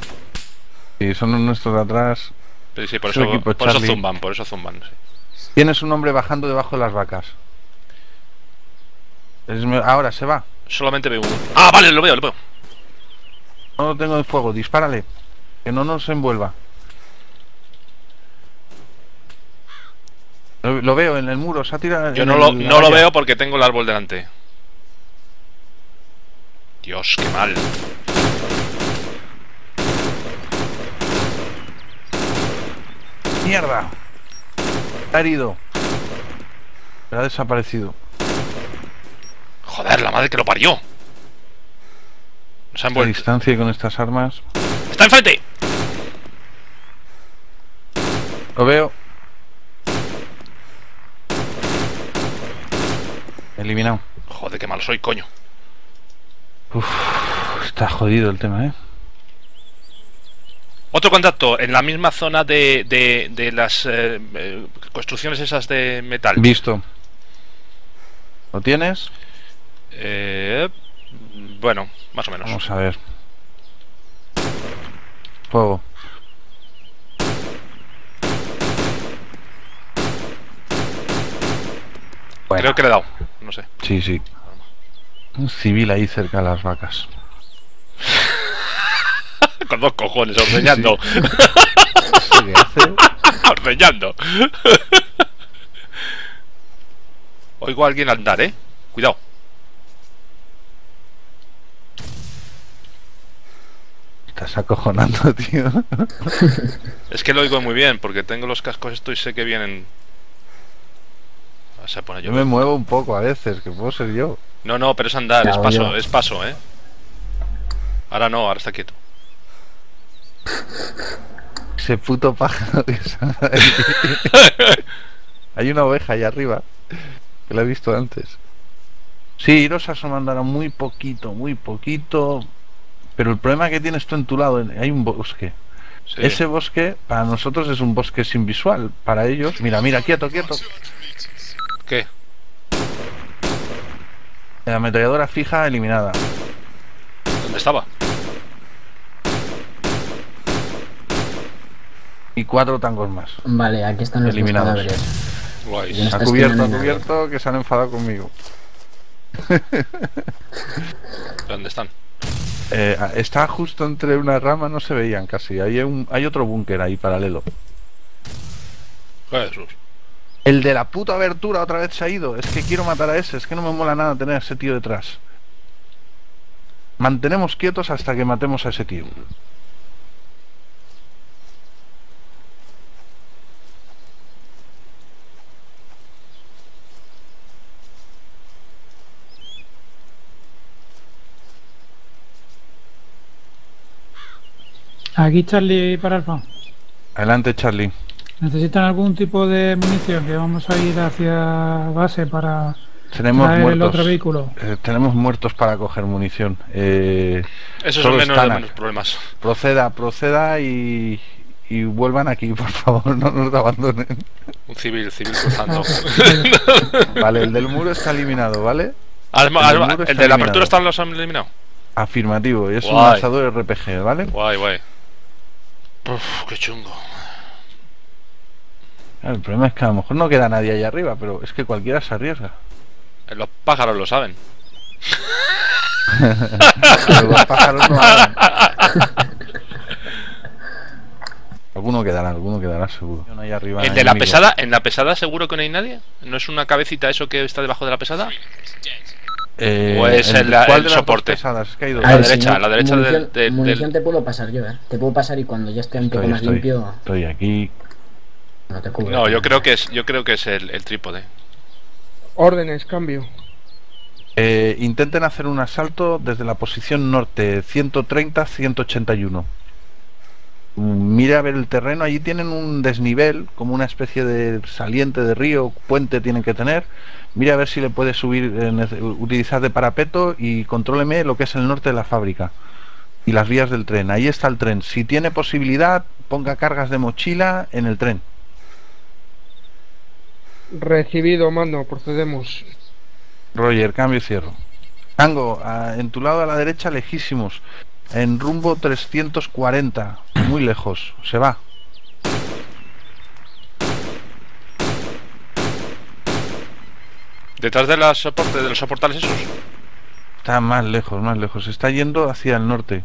Sí, son nuestros de atrás. Sí, sí, por eso, por eso zumban, por eso zumban, sí. Tienes un hombre bajando debajo de las vacas. Ahora se va. Solamente veo uno. Ah, vale, lo veo, lo veo. No lo tengo en fuego, dispárale. Que no nos envuelva. Lo veo en el muro, se ha tirado. Yo no lo, no lo veo porque tengo el árbol delante. Dios, qué mal. Mierda. Está herido. Pero ha desaparecido. Joder, la madre que lo parió. Nos han vuelto. A distancia y con estas armas. ¡Está enfrente! Lo veo. Eliminado. Joder, qué mal soy, coño. Uff, está jodido el tema, eh. Otro contacto, en la misma zona de, de, de las eh, eh, construcciones esas de metal. Visto. ¿Lo tienes? Eh, bueno, más o menos. Vamos a ver. Fuego. Bueno. Creo que le he dado, no sé. Sí, sí. Un civil ahí cerca de las vacas. Con dos cojones, ordeñando. Sí, sí. ¿Qué hace? Ordeñando. Oigo a alguien andar, eh. Cuidado. Estás acojonando, tío. Es que lo oigo muy bien, porque tengo los cascos estos y sé que vienen. O sea, bueno, yo, yo me muevo un poco a veces, que puedo ser yo. No, no, pero es andar, claro, es paso, yo. es paso, ¿eh? Ahora no, ahora está quieto. Ese puto pájaro que sale ahí. Hay una oveja allá arriba, que la he visto antes. Sí, iros asomando ahora muy poquito, muy poquito. Pero el problema que tienes tú en tu lado, hay un bosque. Sí. Ese bosque, para nosotros es un bosque sin visual. Para ellos, mira, mira, quieto, quieto. ¿Qué? La ametralladora fija eliminada. ¿Dónde estaba? Y cuatro tangos más. Vale, aquí están los eliminados. Guay. Ha cubierto, ha cubierto, que se han enfadado conmigo. ¿Dónde están? Eh, está justo entre una rama, no se veían casi. Hay, un, hay otro búnker ahí paralelo. Jesús. El de la puta abertura otra vez se ha ido. Es que quiero matar a ese, es que no me mola nada tener a ese tío detrás. Mantenemos quietos hasta que matemos a ese tío. Aquí Charlie para Alfa. Adelante Charlie. ¿Necesitan algún tipo de munición? Que vamos a ir hacia base para tenemos traer muertos, el otro vehículo. Eh, tenemos muertos para coger munición. Eh, Esos son menos, menos problemas. Proceda, proceda y, y vuelvan aquí, por favor, no nos abandonen. Un civil, civil cruzando. Vale, el del muro está eliminado, ¿vale? Alma, el, alma, el de la apertura está los han eliminado. Afirmativo, es guay. Un lanzador R P G, ¿vale? Guay, guay. Uf, qué chungo. El problema es que a lo mejor no queda nadie ahí arriba, pero es que cualquiera se arriesga. Los pájaros lo saben. Los pájaros no saben. Alguno quedará, alguno quedará seguro. No hay arriba. ¿El de la pesada? ¿En la pesada seguro que no hay nadie? ¿No es una cabecita eso que está debajo de la pesada? Eh, ¿O es el, el, el soporte? Pesadas, es que hay dos. A la, ver, derecha, la derecha, la derecha del... Munición te puedo pasar yo, ¿eh? Te puedo pasar y cuando ya esté un poco más estoy, limpio... Estoy aquí... No, te cubro, no, yo creo que es, yo creo que es el, el trípode. Órdenes, cambio. Eh, intenten hacer un asalto desde la posición norte, ciento treinta a ciento ochenta y uno. Mira a ver el terreno, allí tienen un desnivel, como una especie de saliente de río, puente tienen que tener. Mira a ver si le puede subir, eh, utilizar de parapeto y contróleme lo que es el norte de la fábrica y las vías del tren. Ahí está el tren. Si tiene posibilidad, ponga cargas de mochila en el tren. Recibido, mando, procedemos. Roger, cambio y cierro. Tango, a, en tu lado a la derecha, lejísimos. En rumbo trescientos cuarenta, muy lejos, se va. ¿Detrás de, la soporte, de los soportales esos? Está más lejos, más lejos, está yendo hacia el norte.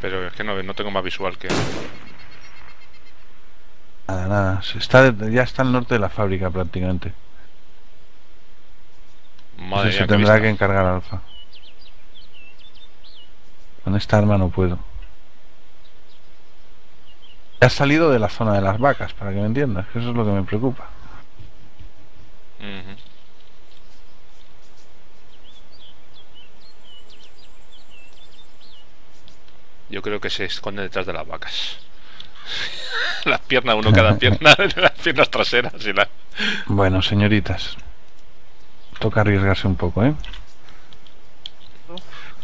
Pero es que no, no tengo más visual que... Nada, nada, se está, ya está al norte de la fábrica prácticamente. Madre mía, se tendrá que encargar Alfa. Con esta arma no puedo. Ya has salido de la zona de las vacas, para que me entiendas, que eso es lo que me preocupa. Uh-huh. Yo creo que se esconde detrás de las vacas. Las piernas, uno cada pierna, las piernas traseras y la... Bueno, señoritas, toca arriesgarse un poco, ¿eh?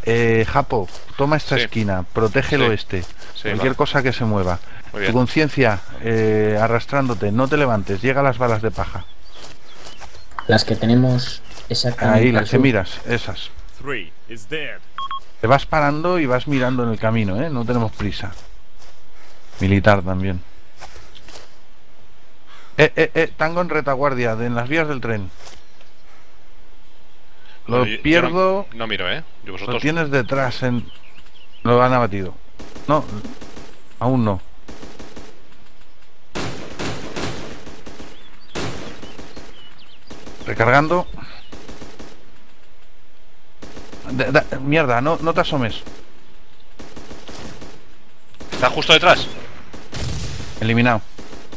eh Japo, toma esta sí. esquina, protege el sí. oeste, sí, cualquier va. cosa que se mueva. Tu conciencia, eh, arrastrándote, no te levantes, llega a las balas de paja. Las que tenemos exactamente. Ahí, las que miras, esas. Te vas parando y vas mirando en el camino, ¿eh? No tenemos prisa. Militar también. Eh, eh, eh, tango en retaguardia, de, en las vías del tren. Lo bueno, yo, pierdo. Yo no, no miro, eh. Yo vosotros... Lo tienes detrás, en... lo han abatido. No, aún no. Recargando. Da, da, mierda, no, no te asomes. Está justo detrás. Eliminado.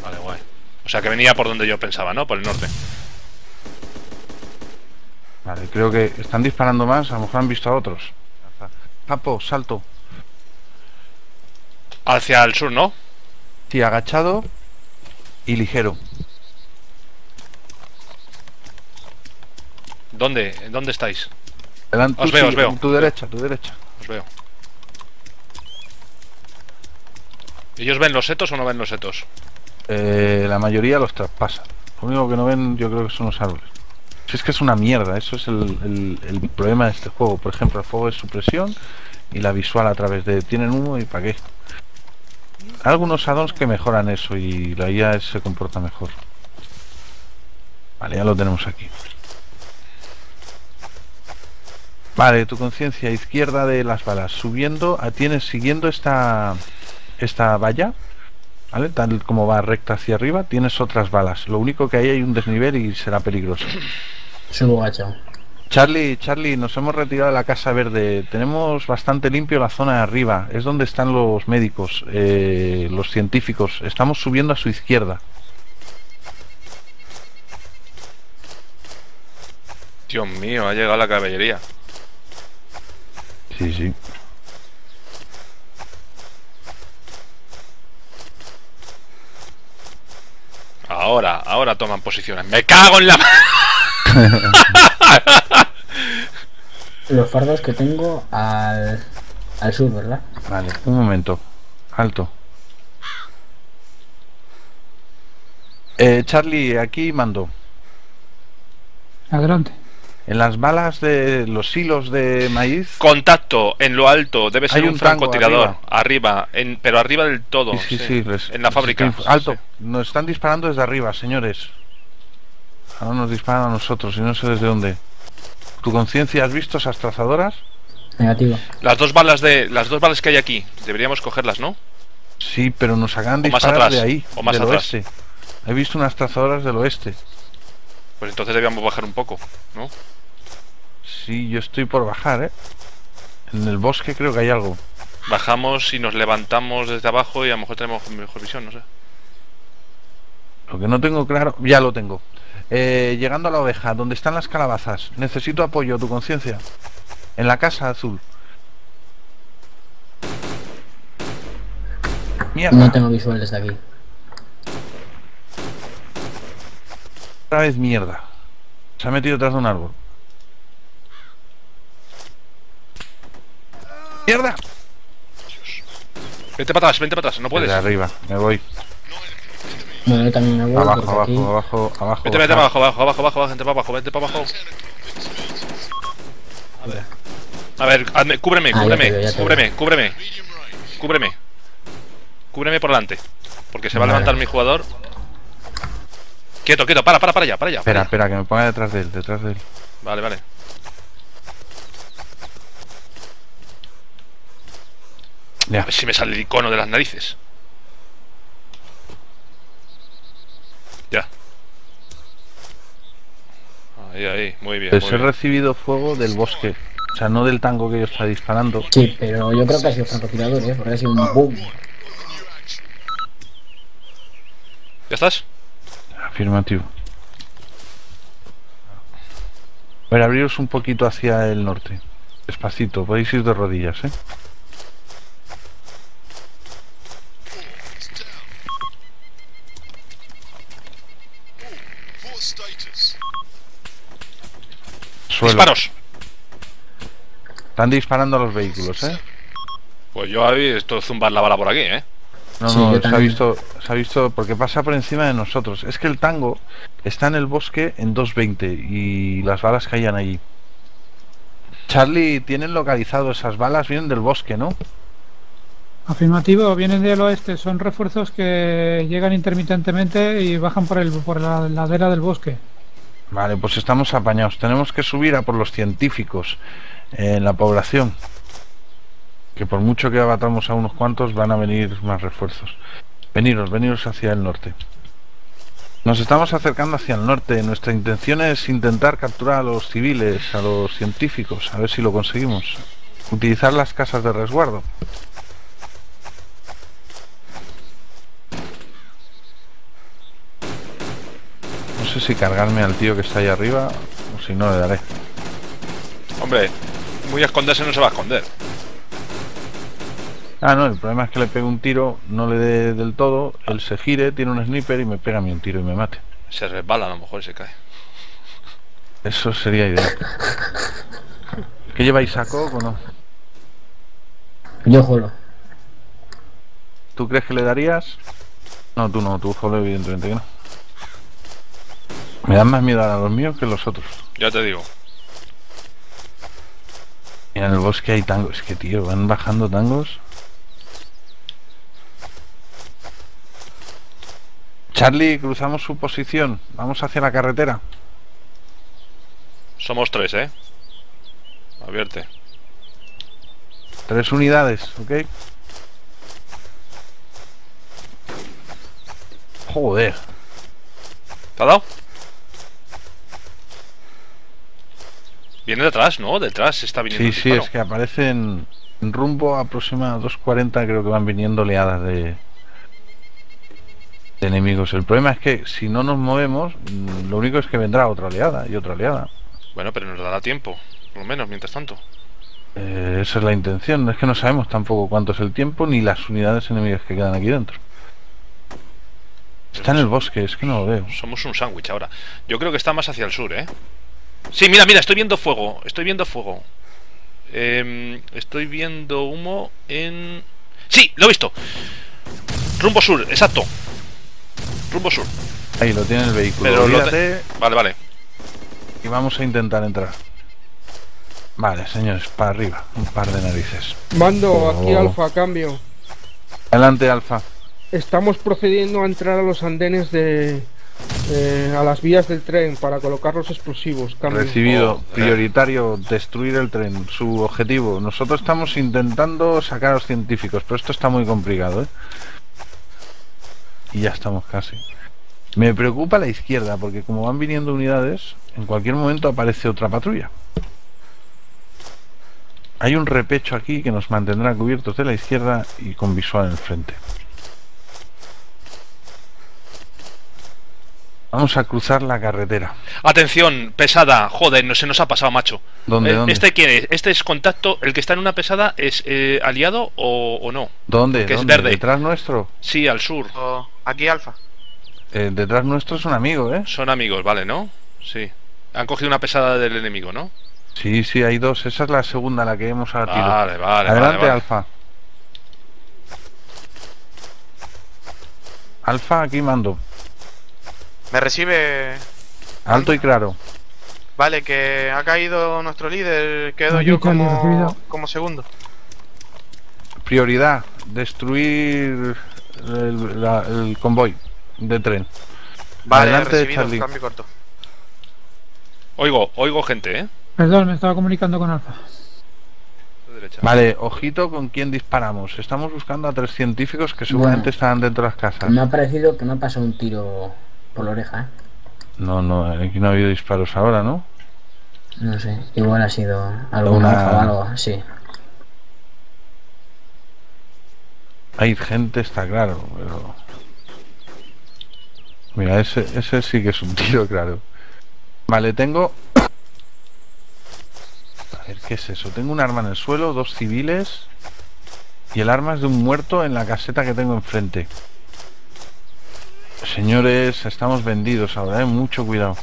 Vale, guay. O sea que venía por donde yo pensaba, ¿no? Por el norte. Vale, creo que están disparando más. A lo mejor han visto a otros. Papo, salto. Hacia el sur, ¿no? Sí, agachado y ligero. ¿Dónde? ¿Dónde estáis? Delante, os veo, sí, os veo. Tu derecha, tu derecha. Os veo. ¿Ellos ven los setos o no ven los setos? Eh, la mayoría los traspasa. Lo único que no ven, yo creo que son los árboles. Si es que es una mierda, eso es el, el, el problema de este juego. Por ejemplo, el fuego es supresión y la visual a través de... Tienen humo y para qué. Hay algunos addons que mejoran eso y la I A se comporta mejor. Vale, ya lo tenemos aquí. Vale, tu conciencia, izquierda de las balas. Subiendo, a, tienes siguiendo esta... esta valla, ¿vale? Tal como va recta hacia arriba, tienes otras balas. Lo único que hay hay un desnivel y será peligroso. Subo gacha. Charlie, Charlie, nos hemos retirado de la Casa Verde. Tenemos bastante limpio la zona de arriba. Es donde están los médicos, eh, los científicos. Estamos subiendo a su izquierda. Dios mío, ha llegado la caballería. Sí, sí. Ahora toman posiciones. ¡Me cago en la mano! Los fardos que tengo al... al sur, ¿verdad? Vale, un momento. Alto. Eh, Charlie, aquí mando. Adelante. En las balas de los hilos de maíz. Contacto en lo alto. Debe ser un, un francotirador. Arriba, arriba en, pero arriba del todo. Sí, sí, sí, sí. Les, en la fábrica. Estoy, alto. Sí. Nos están disparando desde arriba, señores. Ahora nos disparan a nosotros y no sé desde dónde. ¿Tu conciencia has visto esas trazadoras? Negativo. Las dos balas de las dos balas que hay aquí. Deberíamos cogerlas, ¿no? Sí, pero nos hagan disparar de ahí. O más atrás. Oeste. He visto unas trazadoras del oeste. Pues entonces debíamos bajar un poco, ¿no? Sí, yo estoy por bajar, ¿eh? En el bosque creo que hay algo. Bajamos y nos levantamos desde abajo y a lo mejor tenemos mejor visión, no sé. Lo que no tengo claro... Ya lo tengo. Eh, llegando a la oveja, donde están las calabazas. Necesito apoyo, tu conciencia. En la casa azul. Mierda. No tengo visual desde aquí. Otra vez mierda. Se ha metido tras de un árbol. ¡Mierda! Dios. Vente para atrás, vente para atrás, no puedes. De arriba, me voy. No, yo también me voy. Abajo, abajo, aquí. abajo, abajo. Vente, vente para abajo, abajo, abajo, abajo, vente para abajo, vente para abajo. A ver. A ver, hazme, cúbreme, ah, cúbreme, veo, cúbreme, cúbreme. Cúbreme. Cúbreme por delante. Porque se va vale. a levantar mi jugador. Quieto, quieto, para, para, para allá, para allá. Espera, para allá. espera, que me ponga detrás de él, detrás de él. Vale, vale. Ya. A ver si me sale el icono de las narices. Ya. Ahí, ahí, muy bien. Pues muy he bien. recibido fuego del bosque. O sea, no del tango que yo estaba disparando. Sí, pero yo creo que ha sido francotirador, ¿eh? Porque ha sido un boom. ¿Ya estás? Afirmativo. A ver, abriros un poquito hacia el norte. Despacito, podéis ir de rodillas, ¿eh? Suelo. ¡Disparos! Están disparando a los vehículos, ¿eh? Pues yo he visto zumbar la bala por aquí, ¿eh? No, sí, no, se ha, visto, se ha visto porque pasa por encima de nosotros. Es que el tango está en el bosque en dos veinte y las balas caían allí. Charlie, tienen localizado esas balas, vienen del bosque, ¿no? Afirmativo, vienen del oeste, son refuerzos que llegan intermitentemente y bajan por, el, por la ladera del bosque. Vale, pues estamos apañados. Tenemos que subir a por los científicos en la población. Que por mucho que abatamos a unos cuantos, van a venir más refuerzos. Veniros, veniros hacia el norte. Nos estamos acercando hacia el norte. Nuestra intención es intentar capturar a los civiles, a los científicos. A ver si lo conseguimos. Utilizar las casas de resguardo. No sé si cargarme al tío que está ahí arriba o si no le daré. Hombre, muy a esconderse no se va a esconder. Ah, no, el problema es que le pego un tiro, no le dé del todo, él se gire, tiene un sniper y me pega a mí un tiro y me mate. Se resbala a lo mejor y se cae. Eso sería ideal. ¿Qué lleváis, saco o no? Yo jolo. ¿Tú crees que le darías? No, tú no, tú jolo evidentemente que no. Me dan más miedo a los míos que a los otros. Ya te digo. Mira, en el bosque hay tangos, es que tío, van bajando tangos. Charlie, cruzamos su posición. Vamos hacia la carretera. Somos tres, ¿eh? Abierte. Tres unidades, ¿ok? Joder. ¿Te ha dado? Viene detrás, ¿no? Detrás está viniendo. Sí, sí, es que aparecen rumbo aproximado a dos cuarenta, creo que van viniendo oleadas de... de enemigos. El problema es que si no nos movemos, lo único es que vendrá otra oleada y otra oleada. Bueno, pero nos dará tiempo, por lo menos, mientras tanto. Eh, esa es la intención. Es que no sabemos tampoco cuánto es el tiempo ni las unidades enemigas que quedan aquí dentro. Está en el bosque, es que no lo veo. Somos un sándwich ahora. Yo creo que está más hacia el sur, ¿eh? Sí, mira, mira, estoy viendo fuego. Estoy viendo fuego. Eh, estoy viendo humo en... ¡Sí! ¡Lo he visto! Rumbo sur, exacto. Rumbo sur. Ahí lo tiene el vehículo. Pero lo te... Vale, vale. Y vamos a intentar entrar. Vale, señores, para arriba. Un par de narices. Mando, oh. Aquí Alfa, a cambio. Adelante, Alfa. Estamos procediendo a entrar a los andenes de... Eh, a las vías del tren para colocar los explosivos. Cambio. Recibido, prioritario, destruir el tren. Su objetivo. Nosotros estamos intentando sacar a los científicos, pero esto está muy complicado, ¿eh? Y ya estamos casi. Me preocupa la izquierda, porque como van viniendo unidades, en cualquier momento aparece otra patrulla. Hay un repecho aquí que nos mantendrá cubiertos de la izquierda y con visual en el frente. Vamos a cruzar la carretera. Atención, pesada, joder, no, se nos ha pasado, macho. ¿Dónde, eh, dónde? ¿Este quién es? ¿Este es contacto? ¿El que está en una pesada es eh, aliado o, o no? ¿Dónde? Que es verde. ¿Detrás nuestro? Sí, al sur. Oh, aquí, Alfa. Eh, detrás nuestro es un amigo, ¿eh? Son amigos, vale, ¿no? Sí. Han cogido una pesada del enemigo, ¿no? Sí, sí, hay dos. Esa es la segunda, la que hemos abatido. Vale, vale. Adelante, vale, vale. Alfa. Alfa, aquí mando. Me recibe... Alto y claro. Vale, que ha caído nuestro líder. Quedo yo como, como segundo. Prioridad, destruir el, la, el convoy de tren. Vale, adelante, recibido, Charlie. Cambio corto. Oigo, oigo gente, ¿eh? Perdón, me estaba comunicando con Alfa. Vale, ojito con quién disparamos. Estamos buscando a tres científicos que seguramente bueno, están dentro de las casas. Me ha parecido que me ha pasado un tiro... por la oreja, ¿eh? No, no, aquí no ha habido disparos ahora, ¿no? No sé, igual ha sido alguna Una... o algo, sí. Hay gente, está claro, pero... Mira, ese, ese sí que es un tiro, claro. Vale, tengo... A ver, ¿qué es eso? Tengo un arma en el suelo, dos civiles... Y el arma es de un muerto en la caseta que tengo enfrente. Señores, estamos vendidos ahora, ¿eh? Mucho cuidado.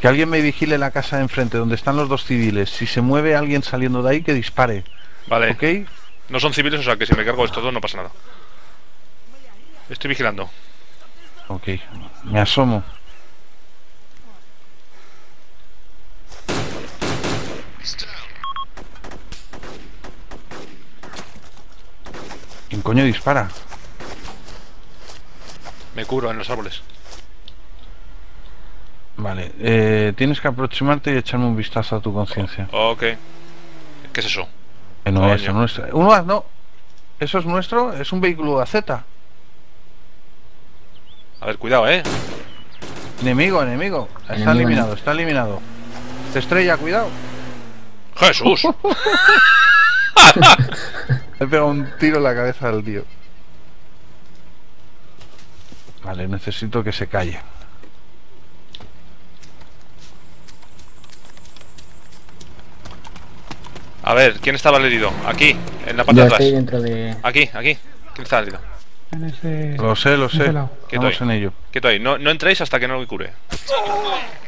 Que alguien me vigile la casa de enfrente, donde están los dos civiles. Si se mueve alguien saliendo de ahí, que dispare. Vale. ¿Ok? No son civiles, o sea que si me cargo estos dos no pasa nada. Estoy vigilando. Ok, me asomo. ¿Quién coño dispara? Me curo en los árboles. Vale, eh, tienes que aproximarte y echarme un vistazo a tu conciencia. Ok. ¿Qué es eso? Eh, no, eso es nuestro. Uno más, no. Eso es nuestro, es un vehículo A Z. A ver, cuidado, eh. Enemigo, enemigo. Está eliminado, está eliminado. Te estrella, cuidado. ¡Jesús! Le he pegado un tiro en la cabeza al tío. Vale, necesito que se calle. A ver, ¿quién estaba el herido? Aquí, en la parte de atrás. Estoy dentro de... Aquí, aquí. ¿Quién está el herido? En ese... Lo sé, lo sé. Quieto ahí. En ello. Quieto ahí. No, no entréis hasta que no lo cure.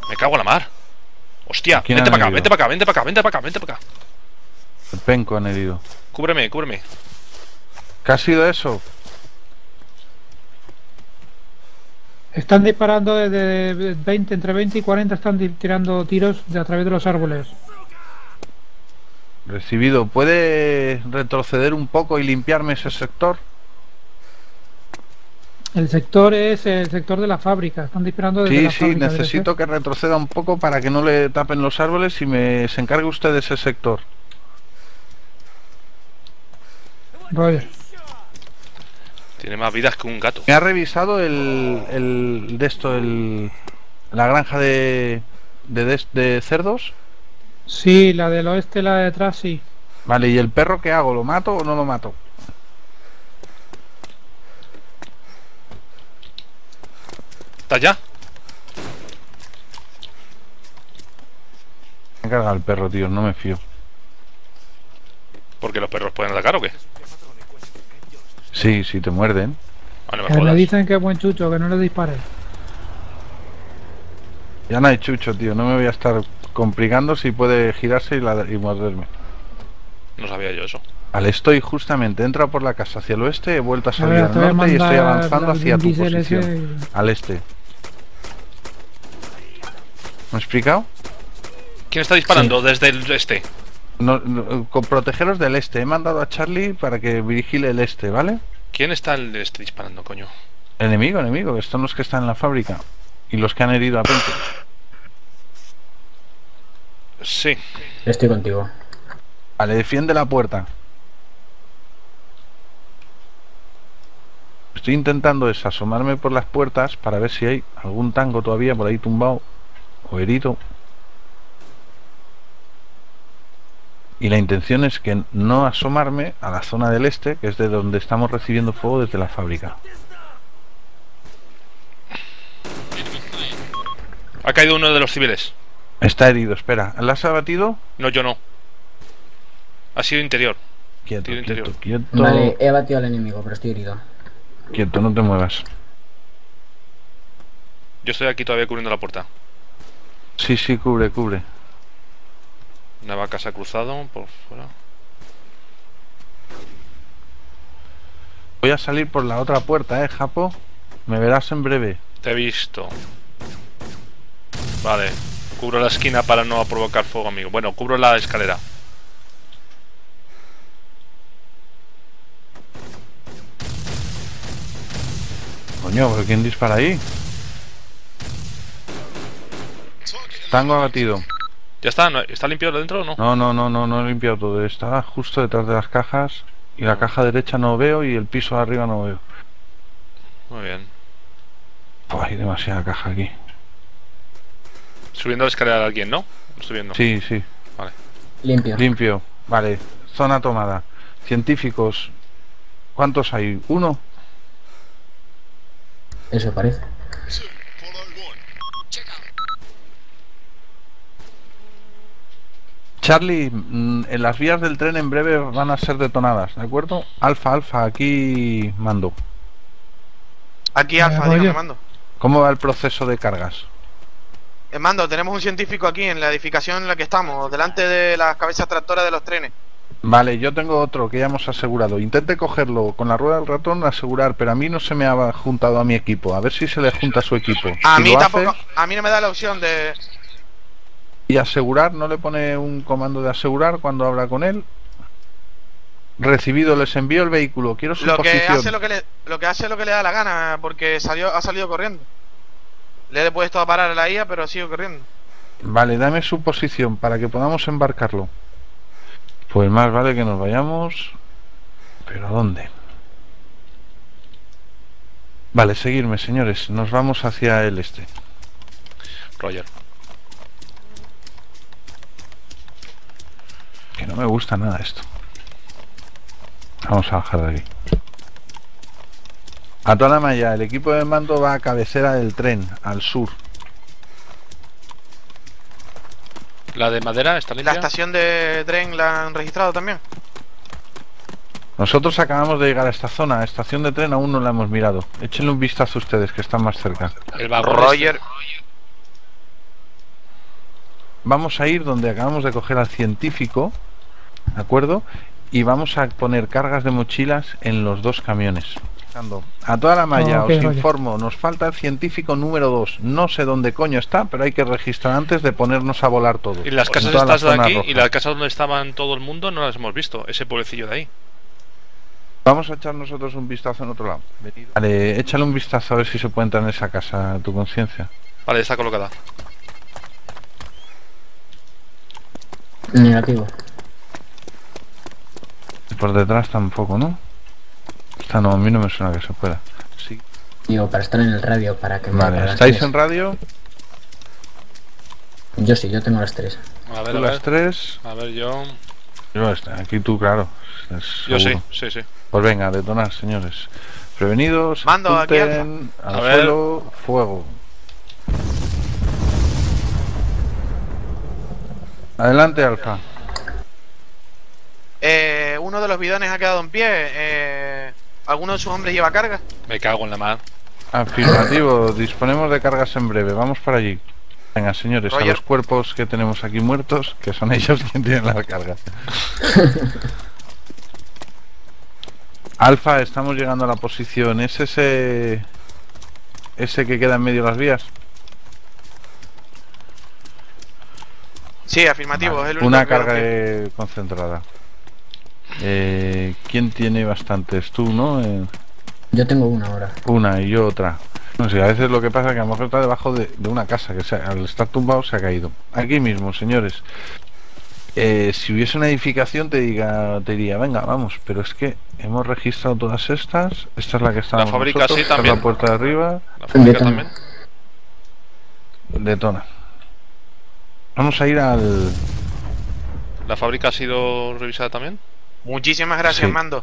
Me cago en la mar. Hostia, vente para acá, vente para acá, vente para acá, vente para acá, vente para acá. El penco han herido. Cúbreme, cúbreme. ¿Qué ha sido eso? Están disparando desde veinte, entre veinte y cuarenta están tirando tiros de a través de los árboles. Recibido. ¿Puede retroceder un poco y limpiarme ese sector? El sector es el sector de la fábrica. Están disparando desde sí, la sí, fábrica. Sí, sí, necesito que retroceda un poco para que no le tapen los árboles y me se encargue usted de ese sector. Roger. Tiene más vidas que un gato. Me ha revisado el, el de esto, el, la granja de, de, de, de cerdos. Sí, la del oeste, la de detrás, sí. Vale, ¿y el perro qué hago? ¿Lo mato o no lo mato? ¿Está ya? Me carga el perro, tío, no me fío. ¿Porque los perros pueden atacar o qué? Sí, si te muerden. Ah, no me jodas. Me dicen que es buen chucho, que no le dispares. Ya no hay chucho, tío. No me voy a estar complicando si puede girarse y, la, y morderme. No sabía yo eso. Al estoy justamente, entra por la casa hacia el oeste, he vuelto a salir al norte y estoy avanzando hacia tu posición. Al este. ¿Me he explicado? ¿Quién está disparando desde el este? No, no, con protegeros del este. He mandado a Charlie para que vigile el este, ¿vale? ¿Quién está al este disparando, coño? Enemigo, enemigo, que son los que están en la fábrica. Y los que han herido a Pente. Sí. Estoy contigo. Vale, defiende la puerta. Estoy intentando desasomarme por las puertas para ver si hay algún tango todavía por ahí tumbado o herido. Y la intención es que no asomarme a la zona del este, que es de donde estamos recibiendo fuego desde la fábrica. Ha caído uno de los civiles. Está herido, espera. ¿La has abatido? No, yo no. Ha sido interior. Quieto, quieto, interior. quieto. Vale, he abatido al enemigo, pero estoy herido. Quieto, no te muevas. Yo estoy aquí todavía cubriendo la puerta. Sí, sí, cubre, cubre. Una vaca se ha cruzado por fuera. Voy a salir por la otra puerta, eh, Japo. Me verás en breve. Te he visto. Vale, cubro la esquina para no provocar fuego, amigo. Bueno, cubro la escalera. Coño, ¿pero quién dispara ahí? Tango abatido. ¿Ya está? ¿Está limpiado dentro o no? No, no, no, no, no he limpiado todo. Está justo detrás de las cajas. Y la caja derecha no veo y el piso de arriba no veo. Muy bien. Oh, hay demasiada caja aquí. Subiendo la escalera de alguien, ¿no? Estoy viendo. Sí, sí. Vale. Limpio. Limpio. Vale. Zona tomada. Científicos. ¿Cuántos hay? ¿Uno? Eso parece. Charlie, en las vías del tren en breve van a ser detonadas, ¿de acuerdo? Alfa, Alfa, aquí mando. Aquí Alfa, dígame, mando. ¿Cómo va el proceso de cargas? Eh, mando, tenemos un científico aquí en la edificación en la que estamos, delante de las cabezas tractoras de los trenes. Vale, yo tengo otro que ya hemos asegurado. Intente cogerlo con la rueda del ratón, asegurar, pero a mí no se me ha juntado a mi equipo. A ver si se le junta a su equipo. A si mí tampoco, hace... a mí no me da la opción de... Y asegurar, no le pone un comando de asegurar cuando habla con él. Recibido, les envío el vehículo. Quiero su lo posición. Que hace lo, que le, lo que hace es lo que le da la gana, porque salió, ha salido corriendo. Le he puesto a parar a la I A, pero sigue corriendo. Vale, dame su posición para que podamos embarcarlo. Pues más vale que nos vayamos. ¿Pero a dónde? Vale, seguirme, señores. Nos vamos hacia el este. Roger. Que no me gusta nada esto. Vamos a bajar de aquí. A toda la malla, el equipo de mando va a cabecera del tren, al sur. ¿La de madera está limpia? ¿La estación de tren la han registrado también? Nosotros acabamos de llegar a esta zona. Estación de tren aún no la hemos mirado. Échenle un vistazo a ustedes, que están más cerca. El Roger. Vamos a ir donde acabamos de coger al científico, ¿de acuerdo? Y vamos a poner cargas de mochilas en los dos camiones. A toda la malla, oh, okay, os informo, okay. Nos falta el científico número dos. No sé dónde coño está, pero hay que registrar antes de ponernos a volar todo. Y las casas estas de aquí, roja. Y las casas donde estaban todo el mundo no las hemos visto, ese pueblecillo de ahí. Vamos a echar nosotros un vistazo en otro lado. Vale, échale un vistazo a ver si se puede entrar en esa casa, a tu conciencia. Vale, está colocada. Negativo. Por detrás tampoco, ¿no? Esta no, a mí no me suena que se pueda. Sí. Digo, para estar en el radio, para que... Vale, para ¿estáis en radio? Yo sí, yo tengo las tres. A ver, a ver. Las tres. A ver, yo... Yo aquí tú, claro. Yo sí, sí, sí. Pues venga, detonar, señores. Prevenidos. Mando, apunten, aquí al, al suelo, fuego. Adelante, Alfa. Eh, uno de los bidones ha quedado en pie. Eh, ¿Alguno de sus hombres lleva carga? Me cago en la mar. Afirmativo, disponemos de cargas en breve, vamos para allí. Venga, señores, Roger. A los cuerpos que tenemos aquí muertos, que son ellos quienes tienen las cargas. Alfa, estamos llegando a la posición. ¿Es ese... ese que queda en medio de las vías? Sí, afirmativo, vale. Es el único. Una carga que... concentrada. Eh, ¿Quién tiene bastantes? Tú, ¿no? Eh... Yo tengo una ahora. Una y yo otra. No sé, a veces lo que pasa es que a lo mejor está debajo de, de una casa, que se, al estar tumbado se ha caído. Aquí mismo, señores. Eh, si hubiese una edificación te diga, te diría, venga, vamos, pero es que hemos registrado todas estas. Esta es la que está. La fábrica nosotros, sí también. La puerta de arriba. La fábrica Detona. también. Detona. Vamos a ir al... ¿La fábrica ha sido revisada también? Muchísimas gracias, sí. Mando.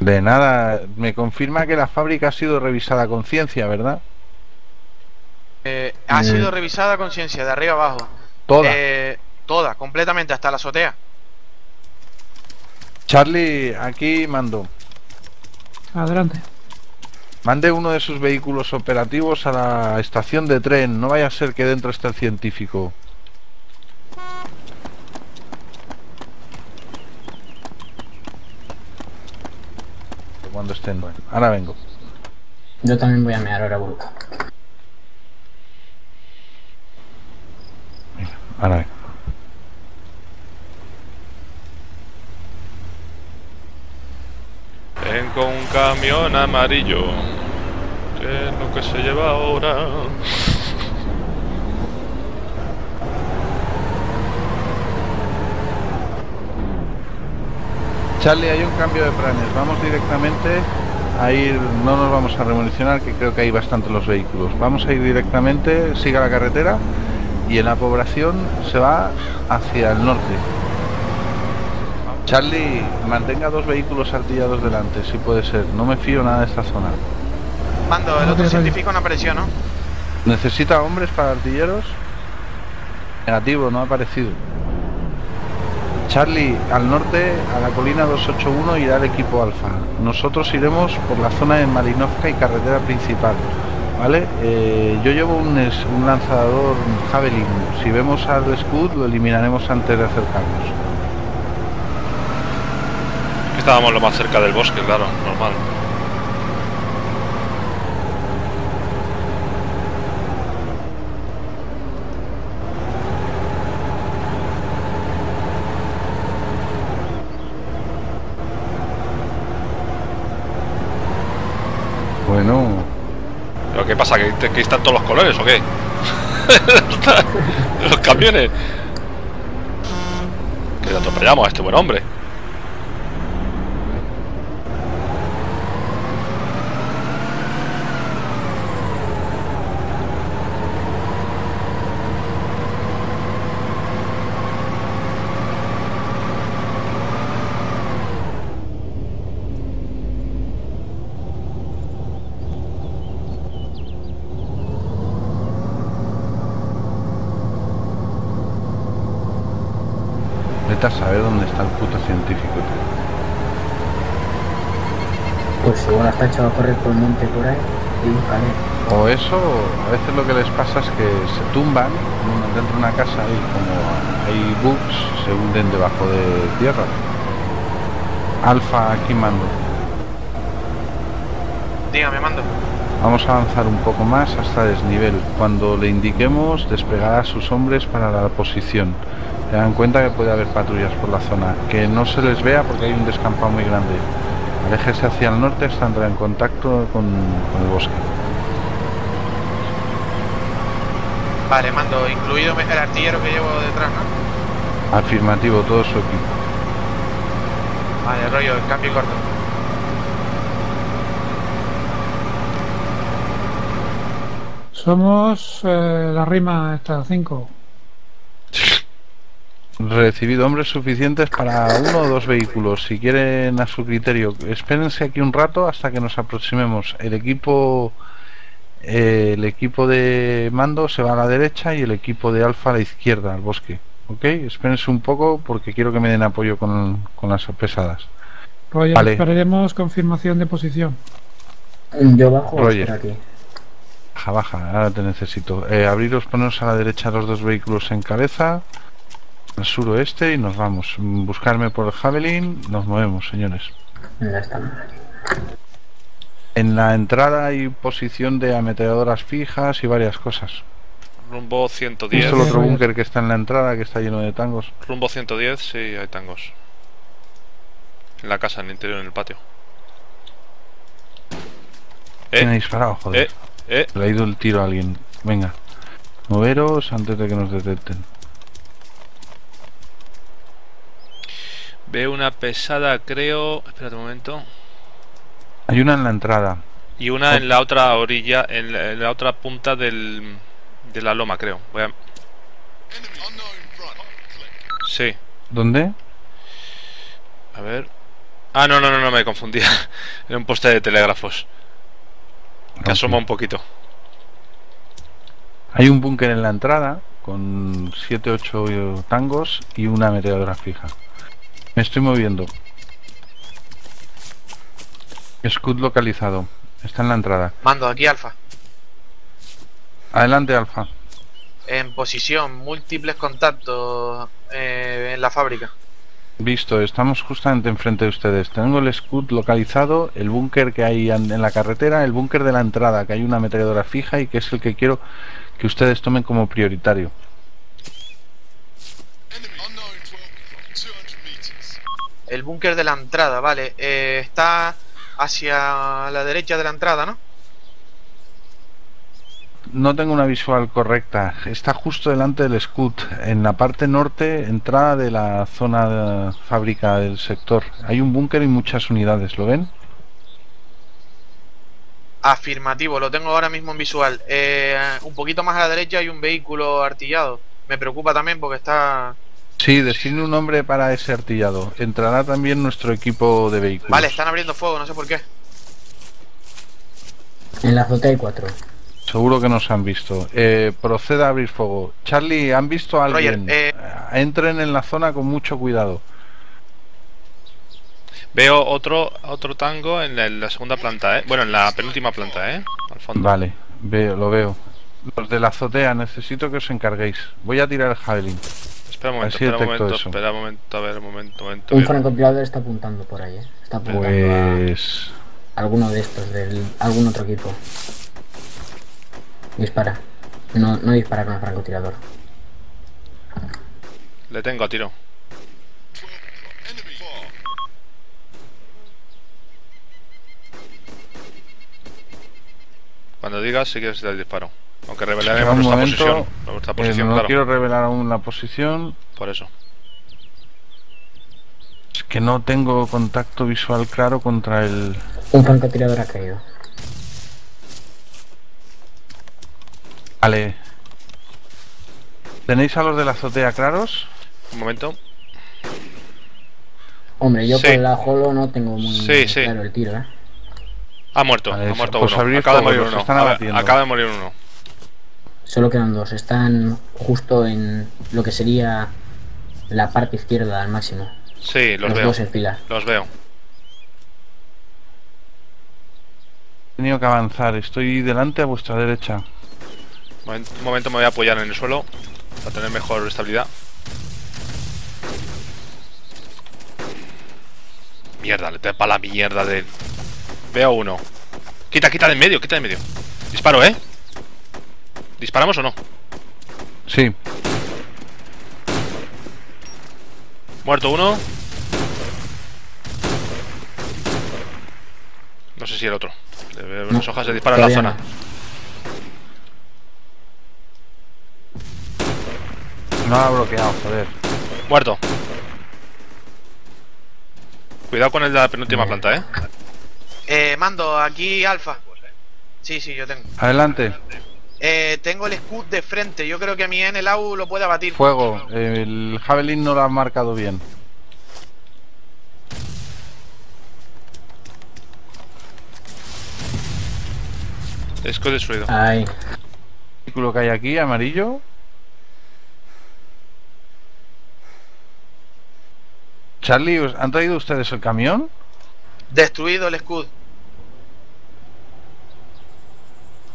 De nada, me confirma que la fábrica ha sido revisada con ciencia, ¿verdad? Eh, ha sido revisada con ciencia, de arriba abajo. Toda. Eh, toda, completamente, hasta la azotea. Charlie, aquí mando. Adelante. Mande uno de sus vehículos operativos a la estación de tren, no vaya a ser que dentro esté el científico. Cuando estén, bueno, ahora vengo. Yo también voy a mear ahora, Burka. Ahora vengo. Tengo un camión amarillo. ¿Qué es lo que se lleva ahora? Charlie, hay un cambio de planes, vamos directamente a ir, no nos vamos a remunicionar, que creo que hay bastante los vehículos. Vamos a ir directamente, siga la carretera y en la población se va hacia el norte. Charlie, mantenga dos vehículos artillados delante, si puede ser, no me fío nada de esta zona. Mando, el otro científico no apareció, ¿no? ¿Necesita hombres para artilleros? Negativo, no ha aparecido. Charlie, al norte, a la colina dos ocho uno irá el equipo Alfa. Nosotros iremos por la zona de Malinovka y carretera principal, ¿vale? Eh, yo llevo un, un lanzador Javelin. Si vemos al Scud, lo eliminaremos antes de acercarnos. Estábamos lo más cerca del bosque, claro, normal. Bueno. ¿Pero qué pasa? ¿Que, que están todos los colores o qué? Los camiones. Que le atropellamos a este buen hombre. A saber dónde está el puto científico, tío. Pues igual está echado a correr por el monte por ahí y buscaré. O eso, a veces lo que les pasa es que se tumban dentro de una casa y como hay bugs se hunden debajo de tierra. Alfa, aquí mando. Dígame, mando. Vamos a avanzar un poco más hasta desnivel. Cuando le indiquemos, despegará a sus hombres para la posición. Se dan cuenta que puede haber patrullas por la zona, que no se les vea porque hay un descampado muy grande. Aléjese hacia el norte hasta entrar en contacto con, con el bosque. Vale, mando, incluido el artillero que llevo detrás, ¿no? Afirmativo, todo su equipo. Vale, rollo, el cambio corto. Somos eh, la rima esta, cinco. Recibido hombres suficientes para uno o dos vehículos, si quieren a su criterio. Espérense aquí un rato hasta que nos aproximemos. El equipo eh, el equipo de mando se va a la derecha y el equipo de Alfa a la izquierda, al bosque. ¿Ok? Espérense un poco porque quiero que me den apoyo con, con las pesadas. Roger, vale. Esperaremos confirmación de posición. Yo bajo Roger. Por aquí. Baja, baja, ahora te necesito. Eh, abriros, poneros a la derecha los dos vehículos en cabeza, al suroeste, y nos vamos. Buscarme por el Javelin, nos movemos, señores. Ya estamos. En la entrada hay posición de ametralladoras fijas y varias cosas. Rumbo ciento diez. Justo el otro búnker que está en la entrada, que está lleno de tangos. Rumbo ciento diez, sí, hay tangos. En la casa, en el interior, en el patio. ¿Eh? Me he disparado, joder. ¿Eh? ¿Eh? Le ha ido el tiro a alguien. Venga, moveros antes de que nos detecten. Veo una pesada, creo. Espérate un momento. Hay una en la entrada. Y una en la otra orilla, en la, en la otra punta del, de la loma, creo. Voy a... Sí. ¿Dónde? A ver. Ah, no, no, no, no me confundía. Era un poste de telégrafos. Que asoma un poquito. Hay un búnker en la entrada con siete ocho tangos y una meteadora fija. Me estoy moviendo. Scud localizado. Está en la entrada. Mando, aquí Alfa. Adelante Alfa. En posición, múltiples contactos eh, en la fábrica. Visto, estamos justamente enfrente de ustedes. Tengo el Scud localizado, el búnker que hay en la carretera, el búnker de la entrada, que hay una ametralladora fija y que es el que quiero que ustedes tomen como prioritario. El búnker de la entrada, vale. Eh, está hacia la derecha de la entrada, ¿no? No tengo una visual correcta. Está justo delante del Scud, en la parte norte, entrada de la zona de fábrica del sector. Hay un búnker y muchas unidades, ¿lo ven? Afirmativo, lo tengo ahora mismo en visual. Eh, un poquito más a la derecha hay un vehículo artillado. Me preocupa también porque está... Sí, designe un nombre para ese artillado. Entrará también nuestro equipo de vehículos. Vale, están abriendo fuego, no sé por qué. En la azotea hay cuatro. Seguro que nos han visto. Eh, proceda a abrir fuego. Charlie, ¿han visto a alguien? Roger, eh... Entren en la zona con mucho cuidado. Veo otro otro tango en la, en la segunda planta, ¿eh? Bueno, en la penúltima planta, ¿eh? Al fondo. Vale, veo, lo veo. Los de la azotea, necesito que os encarguéis. Voy a tirar el Javelin. Espera un momento, espera un momento, eso. espera un momento, a ver, un momento, un momento. Un francotirador está apuntando por ahí, ¿eh? Está apuntando pues... a alguno de estos, del algún otro equipo. Dispara. No, no dispara con el francotirador. Le tengo a tiro. Cuando digas, si quieres, le disparo. Aunque revelaremos nuestra momento, posición. Nuestra posición eh, no claro. Quiero revelar aún la posición. Por eso. Es que no tengo contacto visual claro contra el... Un francotirador ha caído. Vale. ¿Tenéis a los de la azotea claros? Un momento. Hombre, yo sí. Con la holo no tengo muy sí, claro sí. el tiro, ¿eh? Ha muerto, vale, ha muerto pues uno. Acaba de morir uno. Ver, acaba de morir uno. Solo quedan dos. Están justo en lo que sería la parte izquierda al máximo. Sí, los, los veo. Dos en fila. Los veo. He tenido que avanzar. Estoy delante a vuestra derecha. Un momento, me voy a apoyar en el suelo para tener mejor estabilidad. Mierda, le tepa la mierda de él. Veo uno. Quita, quita de en medio, quita de en medio. Disparo, ¿eh? ¿Disparamos o no? Sí. Muerto uno. No sé si el otro. Le veo unas hojas, se dispara en la zona. No ha bloqueado, joder. Muerto. Cuidado con el de la penúltima planta, ¿eh? Eh, mando, aquí Alfa. Sí, sí, yo tengo. Adelante. Eh, tengo el Scud de frente. Yo creo que mi N L A U lo puede abatir. Fuego. El Javelin no lo ha marcado bien. Esco destruido. Ay. El vehículo que hay aquí, amarillo. Charlie, ¿han traído ustedes el camión? Destruido el Scud.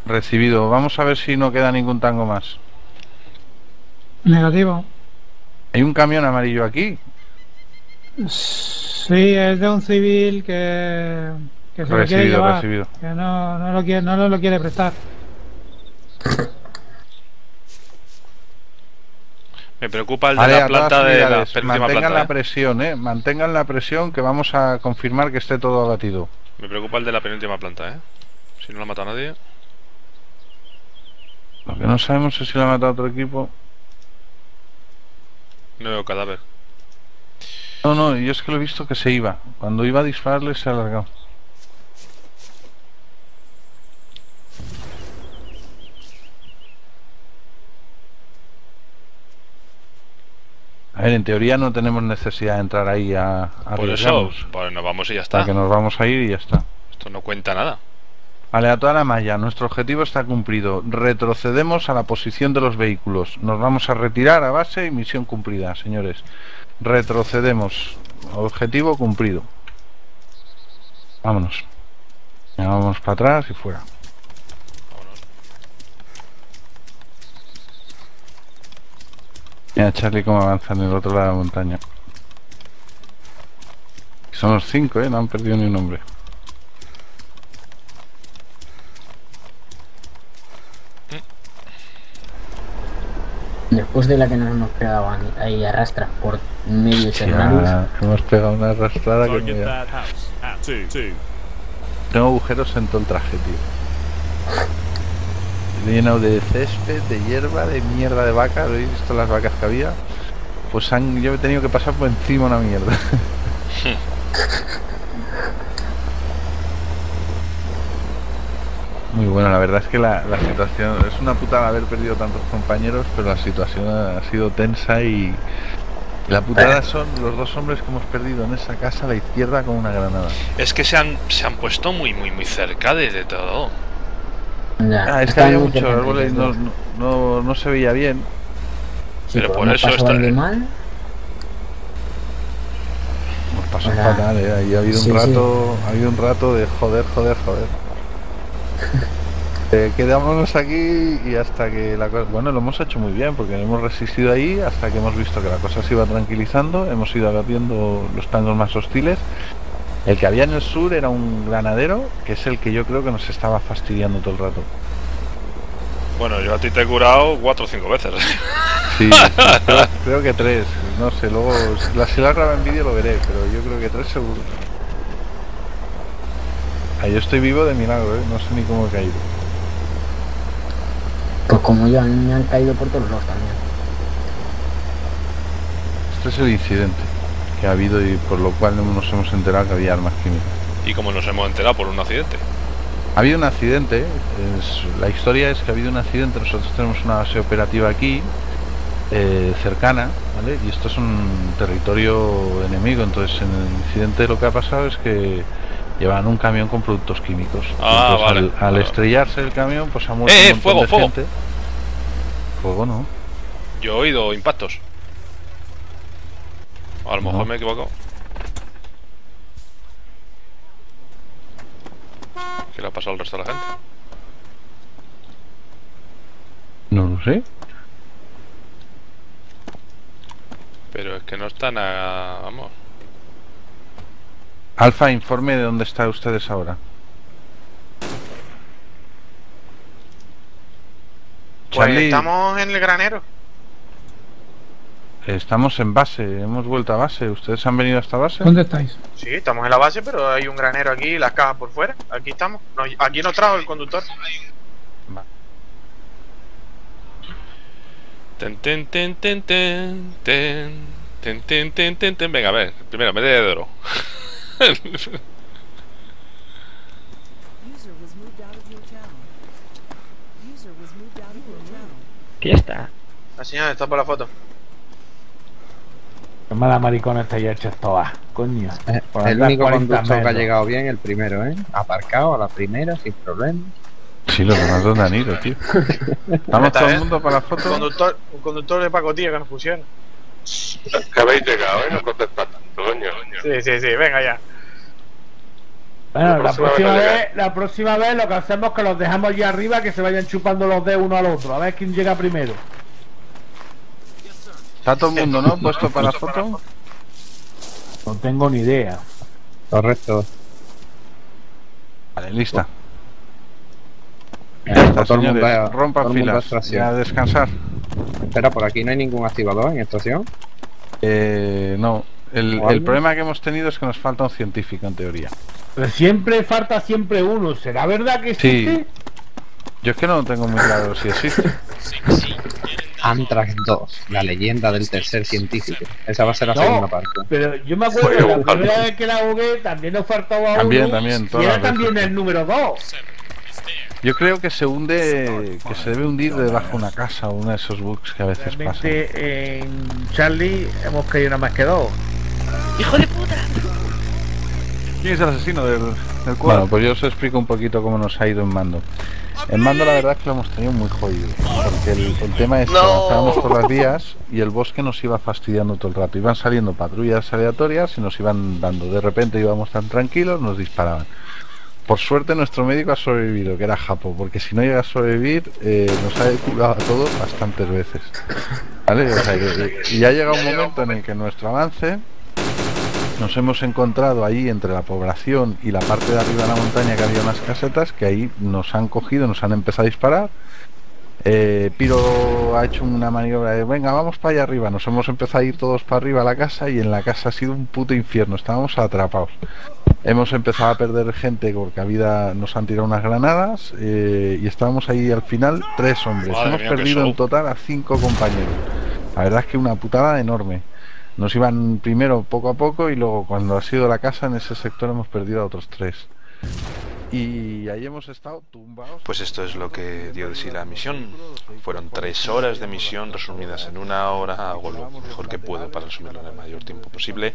Recibido. Vamos a ver si no queda ningún tango más. Negativo. ¿Hay un camión amarillo aquí? Sí, es de un civil que, que se recibido, lo quiere llevar, recibido. Que no, no, lo quiere, no, no lo quiere prestar. Me preocupa el de vale, la planta de la penúltima mantengan planta, la ¿eh? presión, eh. Mantengan la presión, que vamos a confirmar que esté todo abatido. Me preocupa el de la penúltima planta, eh. Si no la ha matado nadie. Lo que no sabemos es si la ha matado otro equipo. No veo cadáver. No, no, yo es que lo he visto que se iba. Cuando iba a dispararle se ha alargado. A ver, en teoría no tenemos necesidad de entrar ahí a... a Por eso, pues nos vamos y ya está. Que nos vamos a ir y ya está. Esto no cuenta nada. Vale, a toda la malla, nuestro objetivo está cumplido. Retrocedemos a la posición de los vehículos. Nos vamos a retirar a base y misión cumplida, señores. Retrocedemos. Objetivo cumplido. Vámonos. Ya vamos para atrás y fuera. Mira, Charlie, cómo avanzan en el otro lado de la montaña. Son los cinco, ¿eh? No han perdido ni un hombre. Después de la que nos hemos pegado ahí arrastras por medio Chernarus. Hemos pegado una arrastrada que mira. Tengo agujeros en todo el traje, tío. Lleno de césped, de hierba, de mierda de vaca. ¿Habéis visto las vacas que había? Pues han, yo he tenido que pasar por encima una mierda. Muy bueno, la verdad es que la, la situación... Es una putada haber perdido tantos compañeros, pero la situación ha, ha sido tensa y... La putada son los dos hombres que hemos perdido en esa casa a la izquierda con una granada. Es que se han, se han puesto muy, muy, muy cerca de, de todo. Nah, ah, es que había muchos árboles, no, no, no, no se veía bien. Sí, pero por eso está... mal. Nos pasó fatal, eh. Ahí ha habido sí, un rato... Sí. Ha habido un rato de joder, joder, joder. Eh, quedámonos aquí y hasta que la cosa... Bueno, lo hemos hecho muy bien porque hemos resistido ahí hasta que hemos visto que la cosa se iba tranquilizando. Hemos ido abatiendo los tangos más hostiles. El que había en el sur era un granadero, que es el que yo creo que nos estaba fastidiando todo el rato. Bueno, yo a ti te he curado cuatro o cinco veces. Sí, creo, creo que tres. No sé, luego... La, si la graba en vídeo lo veré, pero yo creo que tres seguro. Ah, yo estoy vivo de milagro, ¿eh? No sé ni cómo he caído. Pues como yo, a mí me han caído por todos lados también. Este es el incidente que ha habido y por lo cual nos hemos enterado que había armas químicas. ¿Y cómo nos hemos enterado? ¿Por un accidente? Ha habido un accidente. Es, la historia es que ha habido un accidente. Nosotros tenemos una base operativa aquí, eh, cercana, ¿vale? Y esto es un territorio enemigo. Entonces, en el incidente lo que ha pasado es que... llevan un camión con productos químicos. Ah, entonces, vale, al, al vale. estrellarse el camión, pues ha muerto eh, un montón fuego, de fuego. gente. Fuego no. Yo he oído impactos. A lo no. mejor me he equivocado. ¿Qué le ha pasado al resto de la gente? No lo sé. Pero es que no están a... vamos. Alfa, informe de dónde están ustedes ahora. Pues estamos en el granero. Estamos en base, hemos vuelto a base. ¿Ustedes han venido a esta base? ¿Dónde estáis? Sí, estamos en la base, pero hay un granero aquí, las cajas por fuera. Aquí estamos. Nos, aquí nos trajo el conductor. Va. Ten, ten, ten, ten, ten, ten, ten, ten, ten, ten. Venga, a ver. Primero, mete de oro. ¿Qué está? La señora está por la foto. Qué mala maricona está ya hecha todas, coño. El único conductor que ha llegado bien, el primero, ¿eh? Aparcado a la primera, sin problemas. Sí, los demás dónde han ido, tío. Estamos todo el mundo para la foto. Un conductor, un conductor de pacotilla que nos funciona. Que habéis llegado, ¿eh? No contestáis tanto, coño. Sí, sí, sí, venga ya. Bueno, la próxima, la, vez, la próxima vez lo que hacemos es que los dejamos allí arriba, que se vayan chupando los dedos uno al otro. A ver quién llega primero. Está todo el mundo, ¿no? Puesto para la foto. No tengo ni idea. Correcto. Vale, lista. Ya está, todo el mundo, rompa filas y a descansar. Espera, por aquí no hay ningún activador en estación. Eh, no. El, el problema que hemos tenido es que nos falta un científico en teoría. Pero siempre falta siempre uno. ¿Será verdad que existe? Sí. Yo es que no lo tengo muy claro si existe. Anthrax dos, la leyenda del tercer científico. Esa va a ser la no, segunda parte. Pero yo me acuerdo que la primera vez que la jugué también nos faltaba uno. También, también. Y era también el número dos. Yo creo que se hunde, que se debe hundir debajo de una casa, uno de esos bugs que a veces pasa. En Charlie hemos caído nada más que dos. ¡Hijo de puta! ¿Quién es el asesino del, del cuadro? Bueno, pues yo os explico un poquito cómo nos ha ido en mando. En mando la verdad es que lo hemos tenido muy jodido. Porque el, el tema es que avanzábamos no. por las vías y el bosque nos iba fastidiando todo el rato. Iban saliendo patrullas aleatorias y nos iban dando. De repente íbamos tan tranquilos, nos disparaban. Por suerte nuestro médico ha sobrevivido, que era Japo, porque si no llega a sobrevivir eh, nos ha curado a todos bastantes veces. ¿Vale? O sea, y ya llega un momento en el que nuestro avance... Nos hemos encontrado ahí entre la población y la parte de arriba de la montaña que había unas casetas que ahí nos han cogido, nos han empezado a disparar. Eh, Piro ha hecho una maniobra de venga, vamos para allá arriba. Nos hemos empezado a ir todos para arriba a la casa y en la casa ha sido un puto infierno, estábamos atrapados. Hemos empezado a perder gente porque había, nos han tirado unas granadas eh, y estábamos ahí al final tres hombres. Madre hemos mía, perdido en total a cinco compañeros. La verdad es que una putada enorme. Nos iban primero poco a poco y luego cuando ha sido la casa en ese sector hemos perdido a otros tres. Y ahí hemos estado tumbados... Pues esto es lo que dio de sí la misión. Fueron tres horas de misión resumidas en una hora. Hago lo mejor que puedo para resumirlo en el mayor tiempo posible.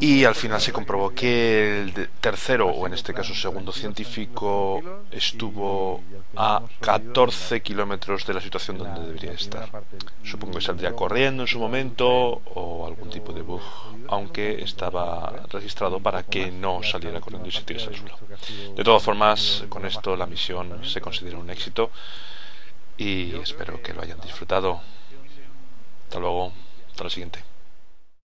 Y al final se comprobó que el tercero, o en este caso segundo científico, estuvo a catorce kilómetros de la situación donde debería estar. Supongo que saldría corriendo en su momento o algún tipo de bug, aunque estaba registrado para que no saliera corriendo y se tirase al suelo. De todas formas, con esto la misión se considera un éxito y espero que lo hayan disfrutado. Hasta luego, hasta la siguiente.